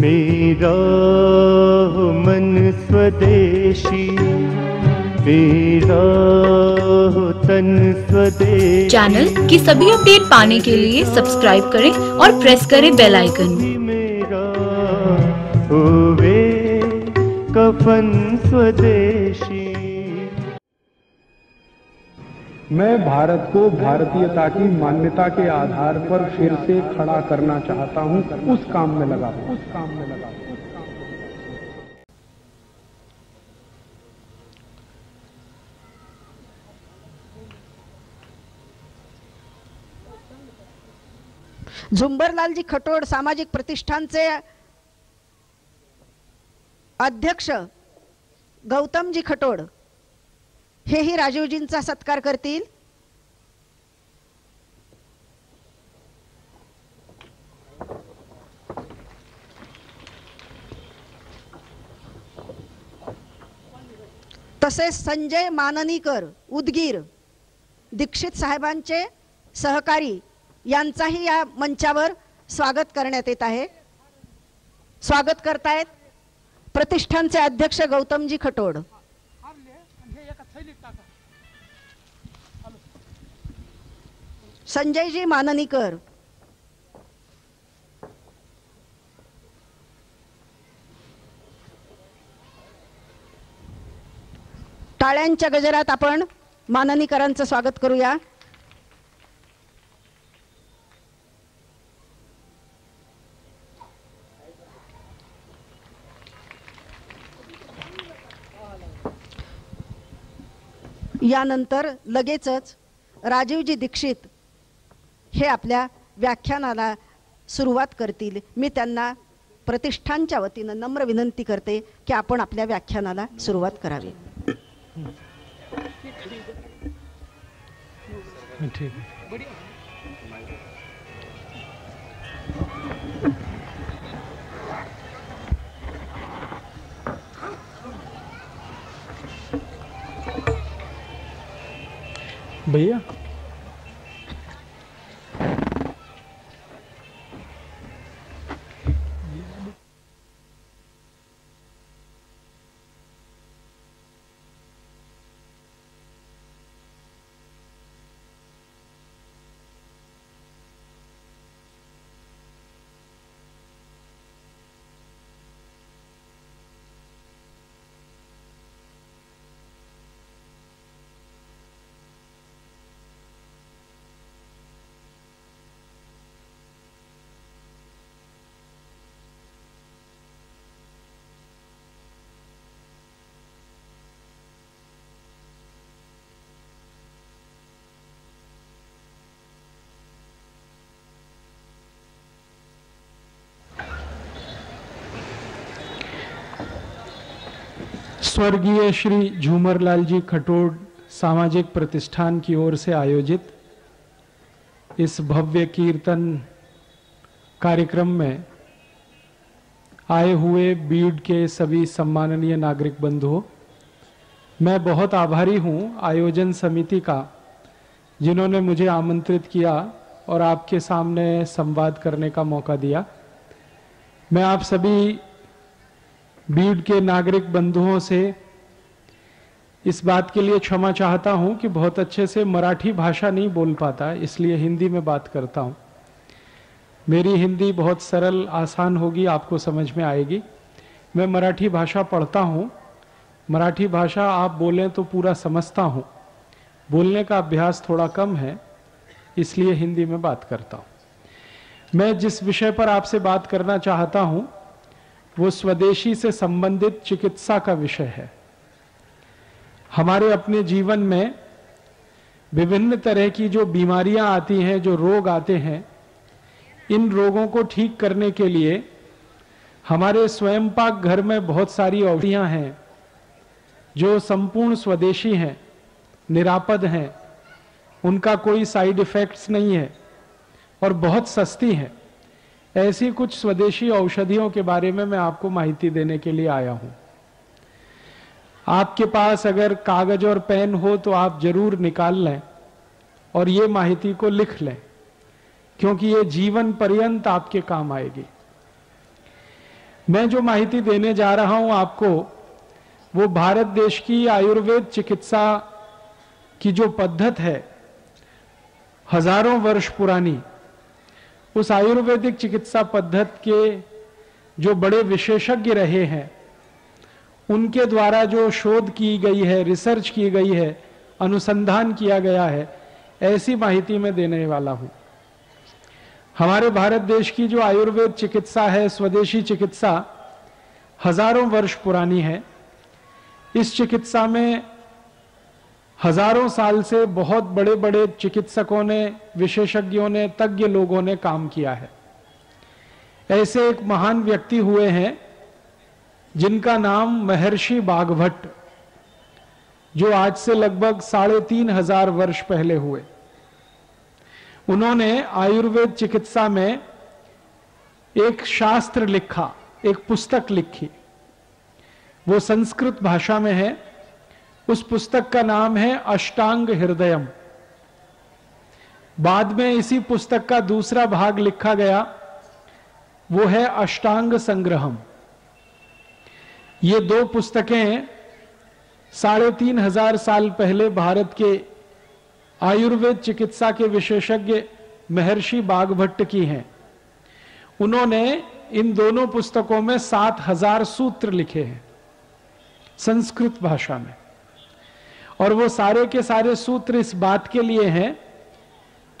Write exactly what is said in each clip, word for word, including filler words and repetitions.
मेरा मन स्वदेशी, मेरा तन स्वदेशी। चैनल की सभी अपडेट पाने के लिए सब्सक्राइब करें और प्रेस करें बेल आइकन। मेरा होवे कफन स्वदेशी। मैं भारत को भारतीयता की मान्यता के आधार पर फिर से खड़ा करना चाहता हूं, उस काम में लगा हूं, उस काम में लगा हूं। झूमरलाल जी खटोड़ सामाजिक प्रतिष्ठानचे अध्यक्ष गौतम जी खटोड़ हे ही राजीवजींचा सत्कार करतील। तसेच संजय माननीकर उदगीर दीक्षित साहेबांचे सहकारी यांचाही या मंचावर स्वागत करण्यात येत आहे। स्वागत करतायत प्रतिष्ठानचे अध्यक्ष गौतमजी खटोड़। संजय जी माननीकर, टाळ्यांच्या गजरात आपण माननीकरांचं स्वागत करूया। यानंतर लगेचच राजीव जी दीक्षित हे आपल्या व्याख्यानाला सुरुवात करतील। मी त्यांना प्रतिष्ठानच्या वतीने नम्र विनंती करते की आपण आपल्या व्याख्यानाला सुरुवात करावी। भैया स्वर्गीय श्री झूमरलाल जी खटोड़ सामाजिक प्रतिष्ठान की ओर से आयोजित इस भव्य कीर्तन कार्यक्रम में आए हुए बीड के सभी सम्माननीय नागरिक बंधुओं, मैं बहुत आभारी हूं आयोजन समिति का, जिन्होंने मुझे आमंत्रित किया और आपके सामने संवाद करने का मौका दिया। मैं आप सभी बीड के नागरिक बंधुओं से इस बात के लिए क्षमा चाहता हूं कि बहुत अच्छे से मराठी भाषा नहीं बोल पाता, इसलिए हिंदी में बात करता हूं। मेरी हिंदी बहुत सरल आसान होगी, आपको समझ में आएगी। मैं मराठी भाषा पढ़ता हूं, मराठी भाषा आप बोलें तो पूरा समझता हूं। बोलने का अभ्यास थोड़ा कम है, इसलिए हिंदी में बात करता हूं। मैं जिस विषय पर आपसे बात करना चाहता हूं वो स्वदेशी से संबंधित चिकित्सा का विषय है। हमारे अपने जीवन में विभिन्न तरह की जो बीमारियां आती हैं, जो रोग आते हैं, इन रोगों को ठीक करने के लिए हमारे स्वयं पाक घर में बहुत सारी औषधियां हैं जो संपूर्ण स्वदेशी हैं, निरापद हैं, उनका कोई साइड इफेक्ट्स नहीं है और बहुत सस्ती हैं। ऐसी कुछ स्वदेशी औषधियों के बारे में मैं आपको माहिती देने के लिए आया हूं। आपके पास अगर कागज और पेन हो तो आप जरूर निकाल लें और ये माहिती को लिख लें, क्योंकि ये जीवन पर्यंत आपके काम आएगी। मैं जो माहिती देने जा रहा हूं आपको, वो भारत देश की आयुर्वेद चिकित्सा की जो पद्धत है हजारों वर्ष पुरानी, उस आयुर्वेदिक चिकित्सा पद्धत के जो बड़े विशेषज्ञ रहे हैं उनके द्वारा जो शोध की गई है, रिसर्च की गई है, अनुसंधान किया गया है, ऐसी माहिती मैं देने वाला हूं। हमारे भारत देश की जो आयुर्वेद चिकित्सा है, स्वदेशी चिकित्सा, हजारों वर्ष पुरानी है। इस चिकित्सा में हजारों साल से बहुत बड़े बड़े चिकित्सकों ने, विशेषज्ञों ने, तज्ञ लोगों ने काम किया है। ऐसे एक महान व्यक्ति हुए हैं जिनका नाम महर्षि बागवत, जो आज से लगभग साढ़े तीन हजार वर्ष पहले हुए। उन्होंने आयुर्वेद चिकित्सा में एक शास्त्र लिखा, एक पुस्तक लिखी। वो संस्कृत भाषा में है। उस पुस्तक का नाम है अष्टांग हिरण्यम। बाद में इसी पुस्तक का दूसरा भाग लिखा गया, वो है अष्टांग संग्रहम। ये दो पुस्तकें साढ़े तीन हजार साल पहले भारत के आयुर्वेद चिकित्सा के विशेषज्ञ महर्षि बागवत की हैं। उन्होंने इन दोनों पुस्तकों में सात हजार सूत्र लिखे हैं संस्कृत भाषा में, और वो सारे के सारे सूत्र इस बात के लिए हैं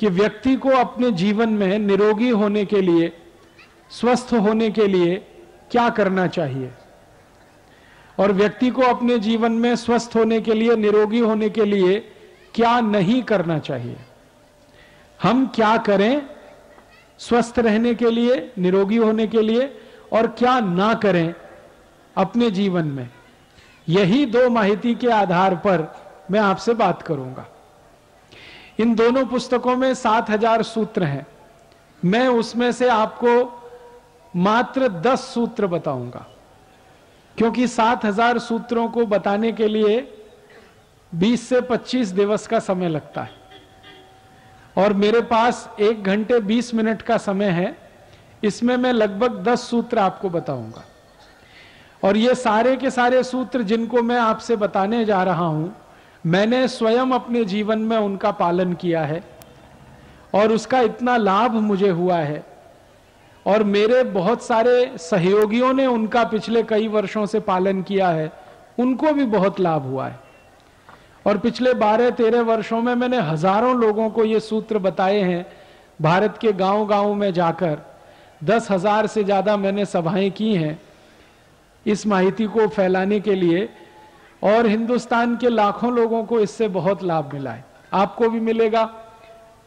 कि व्यक्ति को अपने जीवन में निरोगी होने के लिए, स्वस्थ होने के लिए क्या करना चाहिए, और व्यक्ति को अपने जीवन में स्वस्थ होने के लिए, निरोगी होने के लिए क्या नहीं करना चाहिए। हम क्या करें स्वस्थ रहने के लिए, निरोगी होने के लिए, और क्या ना करें अपने जीवन में, यही दो माहिती के आधार पर मैं आपसे बात करूंगा। इन दोनों पुस्तकों में सात हजार सूत्र हैं। मैं उसमें से आपको मात्र दस सूत्र बताऊंगा, क्योंकि सात हजार सूत्रों को बताने के लिए बीस से पच्चीस दिवस का समय लगता है, और मेरे पास एक घंटे बीस मिनट का समय है। इसमें मैं लगभग दस सूत्र आपको बताऊंगा, और ये सारे के सारे सूत्र जिनको मैं आपसे बताने जा रहा हूं, मैंने स्वयं अपने जीवन में उनका पालन किया है, और उसका इतना लाभ मुझे हुआ है, और मेरे बहुत सारे सहयोगियों ने उनका पिछले कई वर्षों से पालन किया है, उनको भी बहुत लाभ हुआ है। और पिछले बारह तेरह वर्षों में मैंने हजारों लोगों को ये सूत्र बताए हैं। भारत के गांव-गांव में जाकर दस हजार से ज्यादा मैंने सभाएं की हैं इस माहिती को फैलाने के लिए, और हिंदुस्तान के लाखों लोगों को इससे बहुत लाभ मिला है। आपको भी मिलेगा,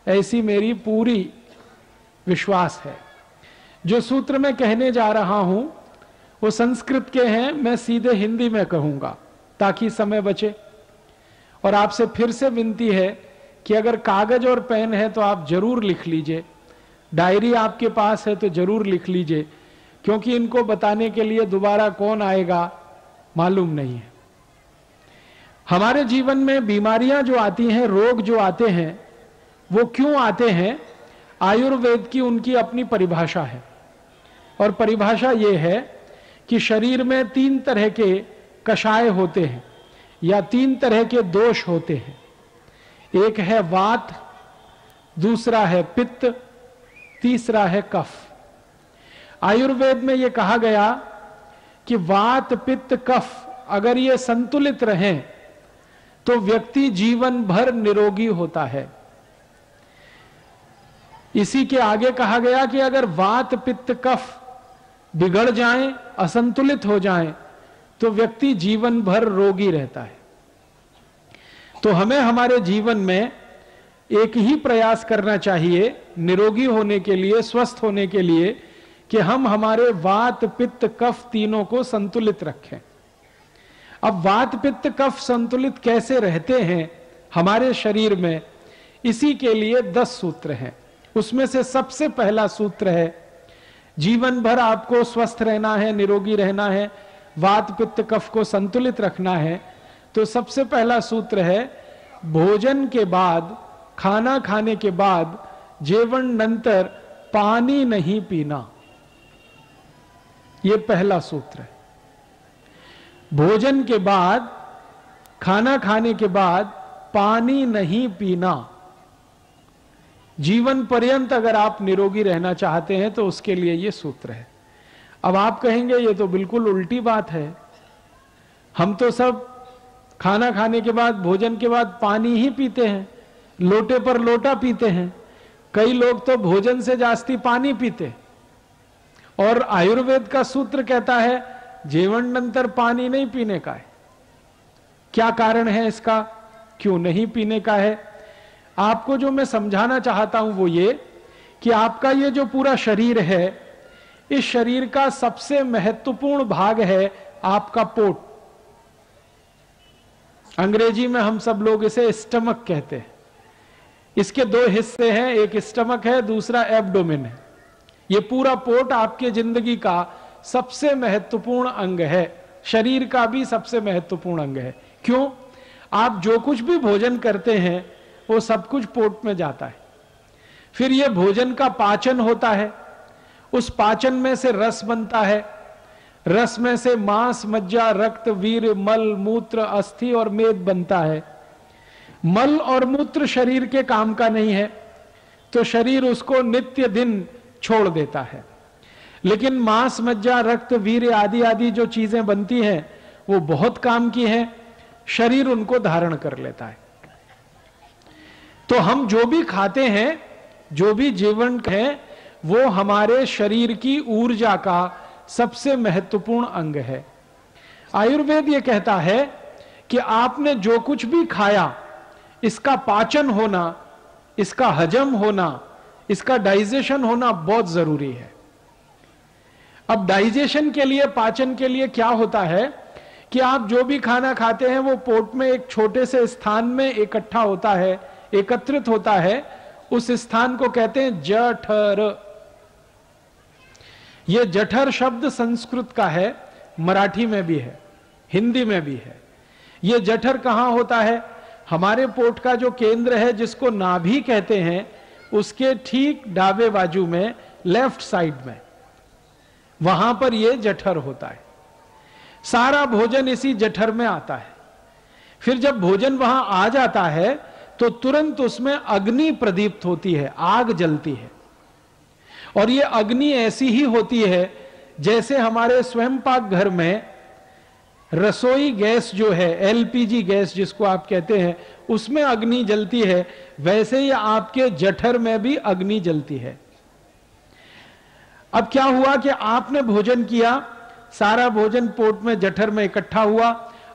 ऐसी मेरी पूरी विश्वास है। जो सूत्र मैं कहने जा रहा हूं वो संस्कृत के हैं, मैं सीधे हिंदी में कहूंगा ताकि समय बचे। और आपसे फिर से विनती है कि अगर कागज और पेन है तो आप जरूर लिख लीजिए, डायरी आपके पास है तो जरूर लिख लीजिए, क्योंकि इनको बताने के लिए दोबारा कौन आएगा मालूम नहीं है। हमारे जीवन में बीमारियां जो आती हैं, रोग जो आते हैं, वो क्यों आते हैं, आयुर्वेद की उनकी अपनी परिभाषा है। और परिभाषा ये है कि शरीर में तीन तरह के कषाय होते हैं, या तीन तरह के दोष होते हैं। एक है वात, दूसरा है पित्त, तीसरा है कफ। आयुर्वेद में यह कहा गया कि वात, पित्त, कफ अगर ये संतुलित रहें तो व्यक्ति जीवन भर निरोगी होता है। इसी के आगे कहा गया कि अगर वात, पित्त, कफ बिगड़ जाएं, असंतुलित हो जाएं, तो व्यक्ति जीवन भर रोगी रहता है। तो हमें हमारे जीवन में एक ही प्रयास करना चाहिए निरोगी होने के लिए, स्वस्थ होने के लिए, कि हम हमारे वात, पित्त, कफ तीनों को संतुलित रखें। अब वात, पित्त, कफ संतुलित कैसे रहते हैं हमारे शरीर में, इसी के लिए दस सूत्र हैं। उसमें से सबसे पहला सूत्र है, जीवन भर आपको स्वस्थ रहना है, निरोगी रहना है, वात, पित्त, कफ को संतुलित रखना है, तो सबसे पहला सूत्र है, भोजन के बाद, खाना खाने के बाद, जेवण नंतर पानी नहीं पीना। ये पहला सूत्र है। भोजन के बाद, खाना खाने के बाद पानी नहीं पीना। जीवन पर्यंत अगर आप निरोगी रहना चाहते हैं तो उसके लिए ये सूत्र है। अब आप कहेंगे ये तो बिल्कुल उल्टी बात है, हम तो सब खाना खाने के बाद, भोजन के बाद पानी ही पीते हैं, लोटे पर लोटा पीते हैं, कई लोग तो भोजन से जास्ती पानी पीते। और आयुर्वेद का सूत्र कहता है जीवनंतर पानी नहीं पीने का है। क्या कारण है इसका, क्यों नहीं पीने का है? आपको जो मैं समझाना चाहता हूं वो ये कि आपका ये जो पूरा शरीर है, इस शरीर का सबसे महत्वपूर्ण भाग है आपका पोट। अंग्रेजी में हम सब लोग इसे स्टमक कहते हैं। इसके दो हिस्से हैं, एक स्टमक है, दूसरा एब्डोमेन है। ये पूरा पोट आपके जिंदगी का सबसे महत्वपूर्ण अंग है, शरीर का भी सबसे महत्वपूर्ण अंग है। क्यों? आप जो कुछ भी भोजन करते हैं वो सब कुछ पोट में जाता है, फिर ये भोजन का पाचन होता है, उस पाचन में से रस बनता है, रस में से मांस, मज्जा, रक्त, वीर्य, मल, मूत्र, अस्थि और मेद बनता है। मल और मूत्र शरीर के काम का नहीं है तो शरीर उसको नित्य दिन छोड़ देता है, लेकिन मांस, मज्जा, रक्त, वीर्य आदि आदि जो चीजें बनती हैं वो बहुत काम की हैं, शरीर उनको धारण कर लेता है। तो हम जो भी खाते हैं, जो भी जीवन है, वो हमारे शरीर की ऊर्जा का सबसे महत्वपूर्ण अंग है। आयुर्वेद ये कहता है कि आपने जो कुछ भी खाया, इसका पाचन होना, इसका हजम होना, इसका डाइजेशन होना बहुत जरूरी है। अब डाइजेशन के लिए, पाचन के लिए क्या होता है कि आप जो भी खाना खाते हैं वो पोट में एक छोटे से स्थान में इकट्ठा होता है, एकत्रित होता है। उस स्थान को कहते हैं जठर। ये जठर शब्द संस्कृत का है, मराठी में भी है, हिंदी में भी है। ये जठर कहाँ होता है? हमारे पोट का जो केंद्र है, जिसको नाभि कहते हैं, उसके ठीक डाबे बाजू में, लेफ्ट साइड में, वहां पर यह जठर होता है। सारा भोजन इसी जठर में आता है। फिर जब भोजन वहां आ जाता है तो तुरंत उसमें अग्नि प्रदीप्त होती है, आग जलती है। और यह अग्नि ऐसी ही होती है जैसे हमारे स्वयं पाक घर में रसोई गैस जो है, एलपीजी गैस जिसको आप कहते हैं, उसमें अग्नि जलती है, वैसे ही आपके जठर में भी अग्नि जलती है। अब क्या हुआ कि आपने भोजन किया, सारा भोजन पोट में, जठर में इकट्ठा हुआ,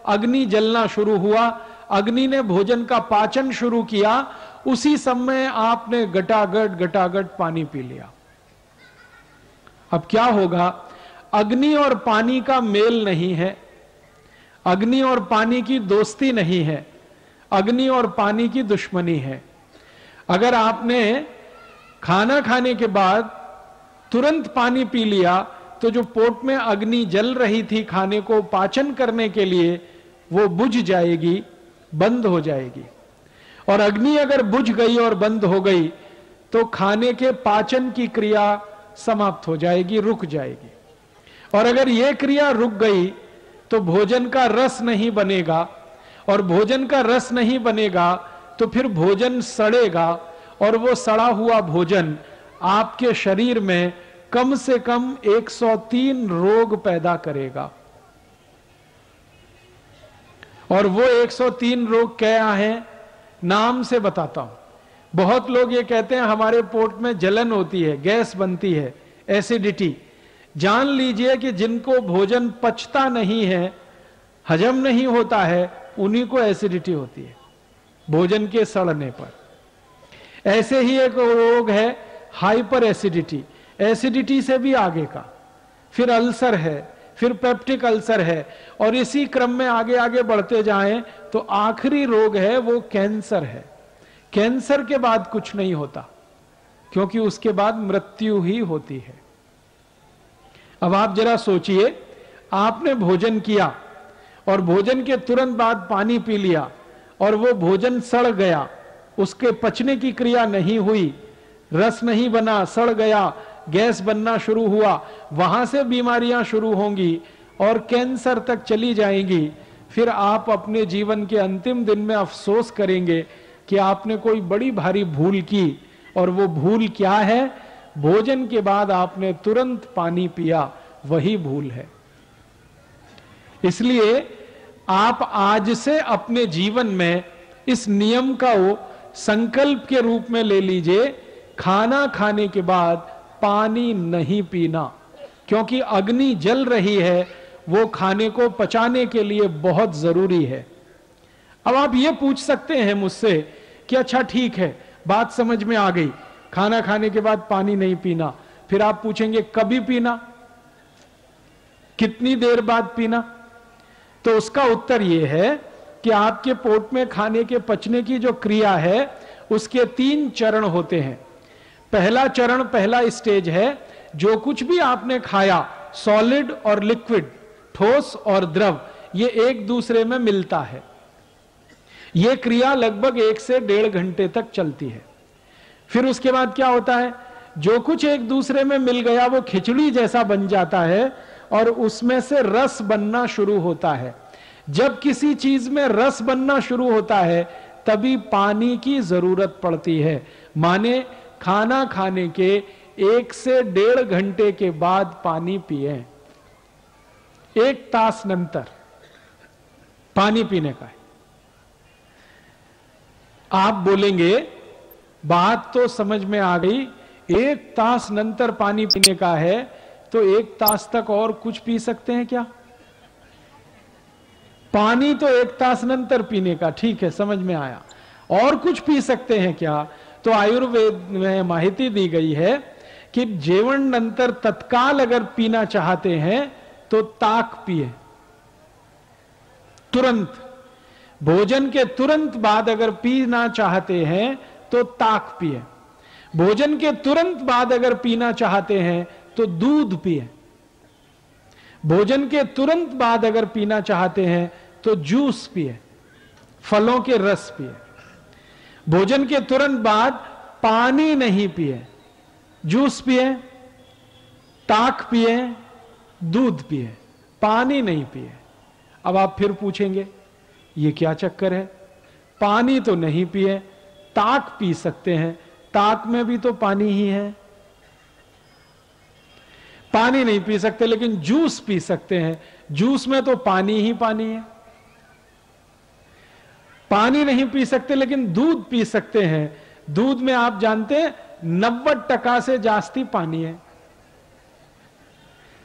अग्नि जलना शुरू हुआ, अग्नि ने भोजन का पाचन शुरू किया, उसी समय आपने गटागट गटागट पानी पी लिया। अब क्या होगा? अग्नि और पानी का मेल नहीं है, अग्नि और पानी की दोस्ती नहीं है, अग्नि और पानी की दुश्मनी है। अगर आपने खाना खाने के बाद तुरंत पानी पी लिया तो जो पोट में अग्नि जल रही थी खाने को पाचन करने के लिए, वो बुझ जाएगी, बंद हो जाएगी। और अग्नि अगर बुझ गई और बंद हो गई तो खाने के पाचन की क्रिया समाप्त हो जाएगी, रुक जाएगी। और अगर ये क्रिया रुक गई तो भोजन का रस नहीं बनेगा, और भोजन का रस नहीं बनेगा तो फिर भोजन सड़ेगा, और वो सड़ा हुआ भोजन आपके शरीर में कम से कम एक सौ तीन रोग पैदा करेगा। और वो एक सौ तीन रोग क्या हैं? नाम से बताता हूं। बहुत लोग ये कहते हैं हमारे पोट में जलन होती है, गैस बनती है, एसिडिटी। जान लीजिए कि जिनको भोजन पचता नहीं है, हजम नहीं होता है, उन्हीं को एसिडिटी होती है भोजन के सड़ने पर। ऐसे ही एक रोग है हाइपर एसिडिटी, एसिडिटी से भी आगे का, फिर अल्सर है, फिर पेप्टिक अल्सर है, और इसी क्रम में आगे आगे बढ़ते जाएं तो आखिरी रोग है वो कैंसर है। कैंसर के बाद कुछ नहीं होता, क्योंकि उसके बाद मृत्यु ही होती है। अब आप जरा सोचिए, आपने भोजन किया और भोजन के तुरंत बाद पानी पी लिया, और वो भोजन सड़ गया, उसके पचने की क्रिया नहीं हुई, रस नहीं बना, सड़ गया, गैस बनना शुरू हुआ, वहां से बीमारियां शुरू होंगी और कैंसर तक चली जाएंगी। फिर आप अपने जीवन के अंतिम दिन में अफसोस करेंगे कि आपने कोई बड़ी भारी भूल की, और वो भूल क्या है? भोजन के बाद आपने तुरंत पानी पिया, वही भूल है। इसलिए आप आज से अपने जीवन में इस नियम का वो संकल्प के रूप में ले लीजिए, खाना खाने के बाद पानी नहीं पीना, क्योंकि अग्नि जल रही है, वो खाने को पचाने के लिए बहुत जरूरी है। अब आप ये पूछ सकते हैं मुझसे कि अच्छा ठीक है, बात समझ में आ गई, खाना खाने के बाद पानी नहीं पीना। फिर आप पूछेंगे कभी पीना, कितनी देर बाद पीना? तो उसका उत्तर ये है कि आपके पेट में खाने के पचने की जो क्रिया है उसके तीन चरण होते हैं। पहला चरण, पहला स्टेज है जो कुछ भी आपने खाया, सॉलिड और लिक्विड, ठोस और द्रव, ये एक दूसरे में मिलता है। ये क्रिया लगभग एक से डेढ़ घंटे तक चलती है। फिर उसके बाद क्या होता है, जो कुछ एक दूसरे में मिल गया वो खिचड़ी जैसा बन जाता है और उसमें से रस बनना शुरू होता है। जब किसी चीज में रस बनना शुरू होता है तभी पानी की जरूरत पड़ती है। माने खाना खाने के एक से डेढ़ घंटे के बाद पानी पिए, एक तास नंतर पानी पीने का है। आप बोलेंगे बात तो समझ में आ गई, एक तास नंतर पानी पीने का है, तो एक तास तक और कुछ पी सकते हैं क्या? पानी तो एक तास नंतर पीने का, ठीक है समझ में आया, और कुछ पी सकते हैं क्या? तो आयुर्वेद में माहिती दी गई है कि जेवण नंतर तत्काल अगर पीना चाहते हैं तो ताक पिए, तुरंत। भोजन के तुरंत बाद अगर पीना चाहते हैं तो ताक पिए। भोजन के तुरंत बाद अगर पीना चाहते हैं तो दूध पिए। भोजन के तुरंत बाद अगर पीना चाहते हैं तो जूस पिए, फलों के रस पिए। भोजन के तुरंत बाद पानी नहीं पिए, जूस पिए, ताक पिए, दूध पिए, पानी नहीं पिए। अब आप फिर पूछेंगे ये क्या चक्कर है, पानी तो नहीं पिए, ताक पी सकते हैं, ताक में भी तो पानी ही है। पानी नहीं पी सकते लेकिन जूस पी सकते हैं, जूस में तो पानी ही पानी है। पानी नहीं पी सकते लेकिन दूध पी सकते हैं, दूध में आप जानते हैं नब्बे टका से जास्ती पानी है।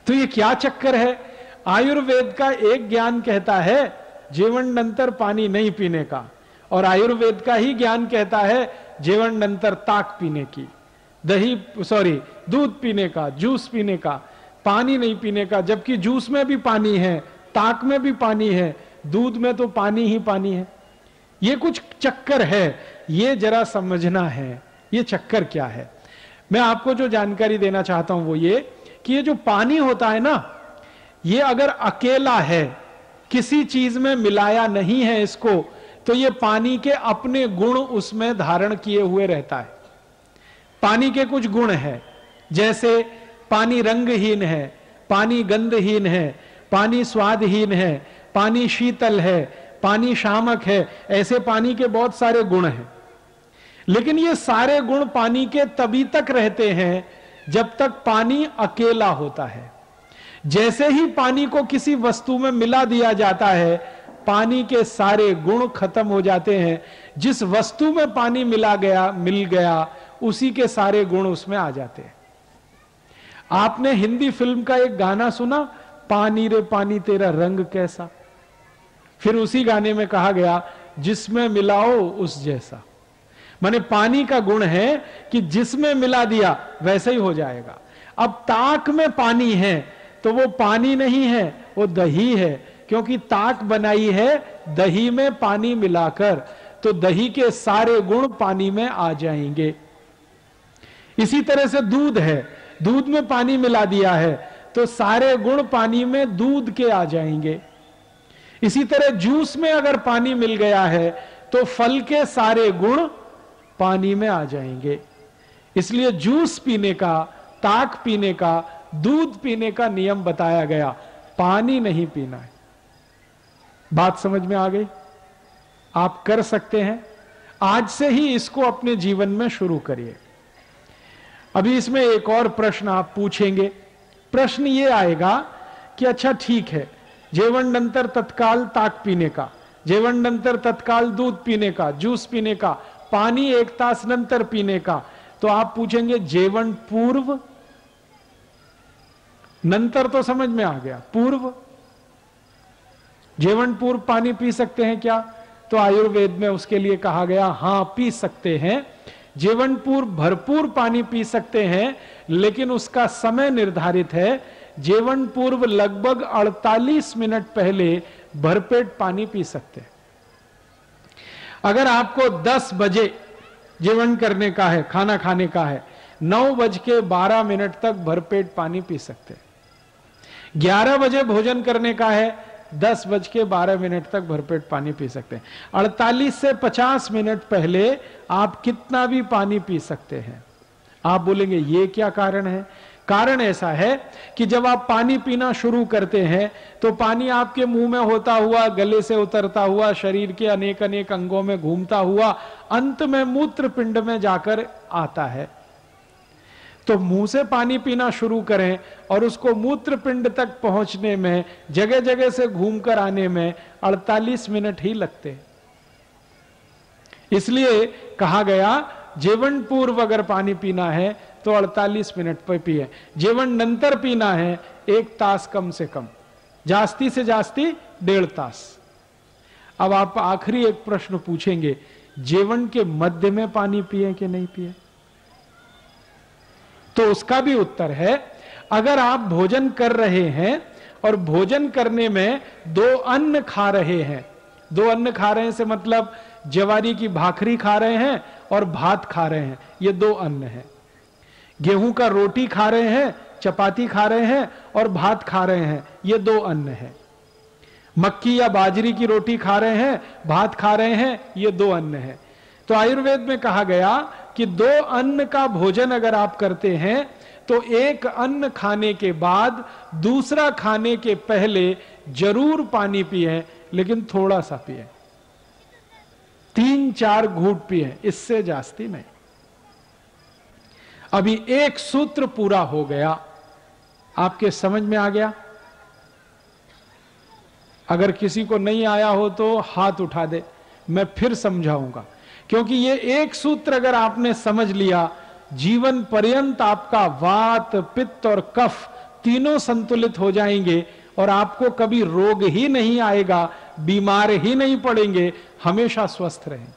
तो ये क्या चक्कर है? आयुर्वेद का एक ज्ञान कहता है जीवन नंतर पानी नहीं पीने का, और आयुर्वेद का ही ज्ञान कहता है जीवन नंतर ताक पीने की, दही सॉरी दूध पीने का, जूस पीने का, पानी नहीं पीने का। जबकि जूस में भी पानी है, ताक में भी पानी है, दूध में तो पानी ही पानी है। ये कुछ चक्कर है, ये जरा समझना है ये चक्कर क्या है। मैं आपको जो जानकारी देना चाहता हूं वो ये कि ये जो पानी होता है ना, ये अगर अकेला है, किसी चीज में मिलाया नहीं है इसको, तो ये पानी के अपने गुण उसमें धारण किए हुए रहता है। पानी के कुछ गुण है, जैसे पानी रंगहीन है, पानी गंधहीन है, पानी स्वादहीन है, पानी शीतल है, पानी शामक है, ऐसे पानी के बहुत सारे गुण हैं। लेकिन ये सारे गुण पानी के तभी तक रहते हैं जब तक पानी अकेला होता है। जैसे ही पानी को किसी वस्तु में मिला दिया जाता है, पानी के सारे गुण खत्म हो जाते हैं। जिस वस्तु में पानी मिला गया मिल गया उसी के सारे गुण उसमें आ जाते हैं। आपने हिंदी फिल्म का एक गाना सुना, पानी रे पानी तेरा रंग कैसा, फिर उसी गाने में कहा गया जिसमें मिलाओ उस जैसा। माने पानी का गुण है कि जिसमें मिला दिया वैसे ही हो जाएगा। अब ताक में पानी है तो वो पानी नहीं है, वो दही है, क्योंकि ताक बनाई है दही में पानी मिलाकर, तो दही के सारे गुण पानी में आ जाएंगे। इसी तरह से दूध है, दूध में पानी मिला दिया है तो सारे गुण पानी में दूध के आ जाएंगे। इसी तरह जूस में अगर पानी मिल गया है तो फल के सारे गुण पानी में आ जाएंगे। इसलिए जूस पीने का, ताक पीने का, दूध पीने का नियम बताया गया, पानी नहीं पीना है। बात समझ में आ गई? आप कर सकते हैं, आज से ही इसको अपने जीवन में शुरू करिए। अभी इसमें एक और प्रश्न आप पूछेंगे। प्रश्न ये आएगा कि अच्छा ठीक है, जेवणानंतर तत्काल ताक पीने का, जेवणानंतर तत्काल दूध पीने का, जूस पीने का, पानी एक तास नंतर पीने का। तो आप पूछेंगे जेवण पूर्व, नंतर तो समझ में आ गया, पूर्व, जेवण पूर्व पानी पी सकते हैं क्या? तो आयुर्वेद में उसके लिए कहा गया हां पी सकते हैं, जेवण पूर्व भरपूर पानी पी सकते हैं, लेकिन उसका समय निर्धारित है। जेवण पूर्व लगभग अड़तालीस मिनट पहले भरपेट पानी पी सकते हैं। अगर आपको दस बजे जेवण करने का है, खाना खाने का है, नौ बज के बारह मिनट तक भरपेट पानी पी सकते हैं। ग्यारह बजे भोजन करने का है, दस बज के बारह मिनट तक भरपेट पानी पी सकते हैं। अड़तालीस से पचास मिनट पहले आप कितना भी पानी पी सकते हैं। आप बोलेंगे ये क्या कारण है? कारण ऐसा है कि जब आप पानी पीना शुरू करते हैं तो पानी आपके मुंह में होता हुआ, गले से उतरता हुआ, शरीर के अनेक अनेक अंगों में घूमता हुआ अंत में मूत्रपिंड में जाकर आता है। तो मुंह से पानी पीना शुरू करें और उसको मूत्रपिंड तक पहुंचने में, जगह जगह से घूमकर आने में अड़तालीस मिनट ही लगते हैं। इसलिए कहा गया जेवण पूर्व अगर पानी पीना है तो अड़तालीस मिनट पर पिए, जेवण नंतर पीना है एक तास कम से कम, जास्ती से जास्ती डेढ़ तास। अब आप आखिरी एक प्रश्न पूछेंगे, जेवण के मध्य में पानी पिए कि नहीं पिए? तो उसका भी उत्तर है, अगर आप भोजन कर रहे हैं और भोजन करने में दो अन्न खा रहे हैं, दो अन्न खा रहे हैं से मतलब ज्वारी की भाखरी खा रहे हैं और भात खा रहे हैं, ये दो अन्न है। गेहूं का रोटी खा रहे हैं, चपाती खा रहे हैं और भात खा रहे हैं, ये दो अन्न है। मक्की या बाजरी की रोटी खा रहे हैं, भात खा रहे हैं, ये दो अन्न है। तो आयुर्वेद में कहा गया कि दो अन्न का भोजन अगर आप करते हैं तो एक अन्न खाने के बाद दूसरा खाने के पहले जरूर पानी पिए, लेकिन थोड़ा सा पिए, तीन चार घूंट पिए, इससे जास्ती नहीं। अभी एक सूत्र पूरा हो गया, आपके समझ में आ गया? अगर किसी को नहीं आया हो तो हाथ उठा दे, मैं फिर समझाऊंगा, क्योंकि ये एक सूत्र अगर आपने समझ लिया, जीवन पर्यंत आपका वात, पित्त और कफ तीनों संतुलित हो जाएंगे और आपको कभी रोग ही नहीं आएगा, बीमार ही नहीं पड़ेंगे, हमेशा स्वस्थ रहेंगे।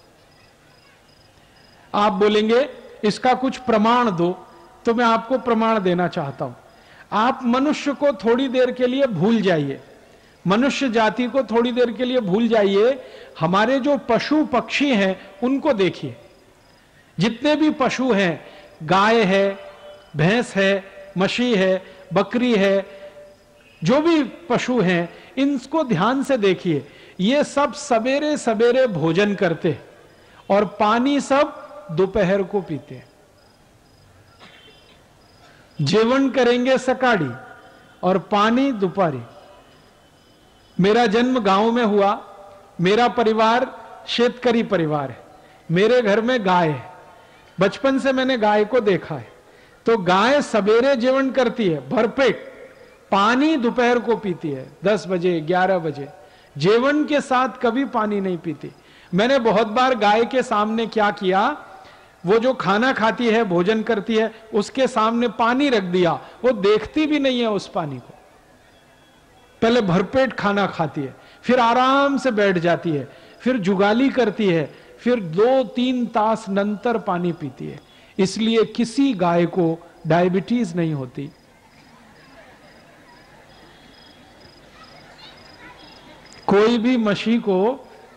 आप बोलेंगे इसका कुछ प्रमाण दो, तो मैं आपको प्रमाण देना चाहता हूं। आप मनुष्य को थोड़ी देर के लिए भूल जाइए, मनुष्य जाति को थोड़ी देर के लिए भूल जाइए, हमारे जो पशु पक्षी हैं उनको देखिए। जितने भी पशु हैं, गाय है, भैंस है, मशी है, बकरी है, जो भी पशु हैं, इनको ध्यान से देखिए। ये सब सवेरे सवेरे भोजन करते और पानी सब दोपहर को पीते। जेवण करेंगे सकाड़ी और पानी दोपहरी। मेरा जन्म गांव में हुआ, मेरा परिवार शेतकारी परिवार है, मेरे घर में गाय है, बचपन से मैंने गाय को देखा है। तो गाय सवेरे जेवण करती है भरपेट, पानी दोपहर को पीती है दस बजे ग्यारह बजे, जेवण के साथ कभी पानी नहीं पीती। मैंने बहुत बार गाय के सामने क्या किया, वो जो खाना खाती है, भोजन करती है, उसके सामने पानी रख दिया, वो देखती भी नहीं है उस पानी को, पहले भरपेट खाना खाती है, फिर आराम से बैठ जाती है, फिर जुगाली करती है, फिर दो तीन तास नंतर पानी पीती है। इसलिए किसी गाय को डायबिटीज नहीं होती। कोई भी मशी को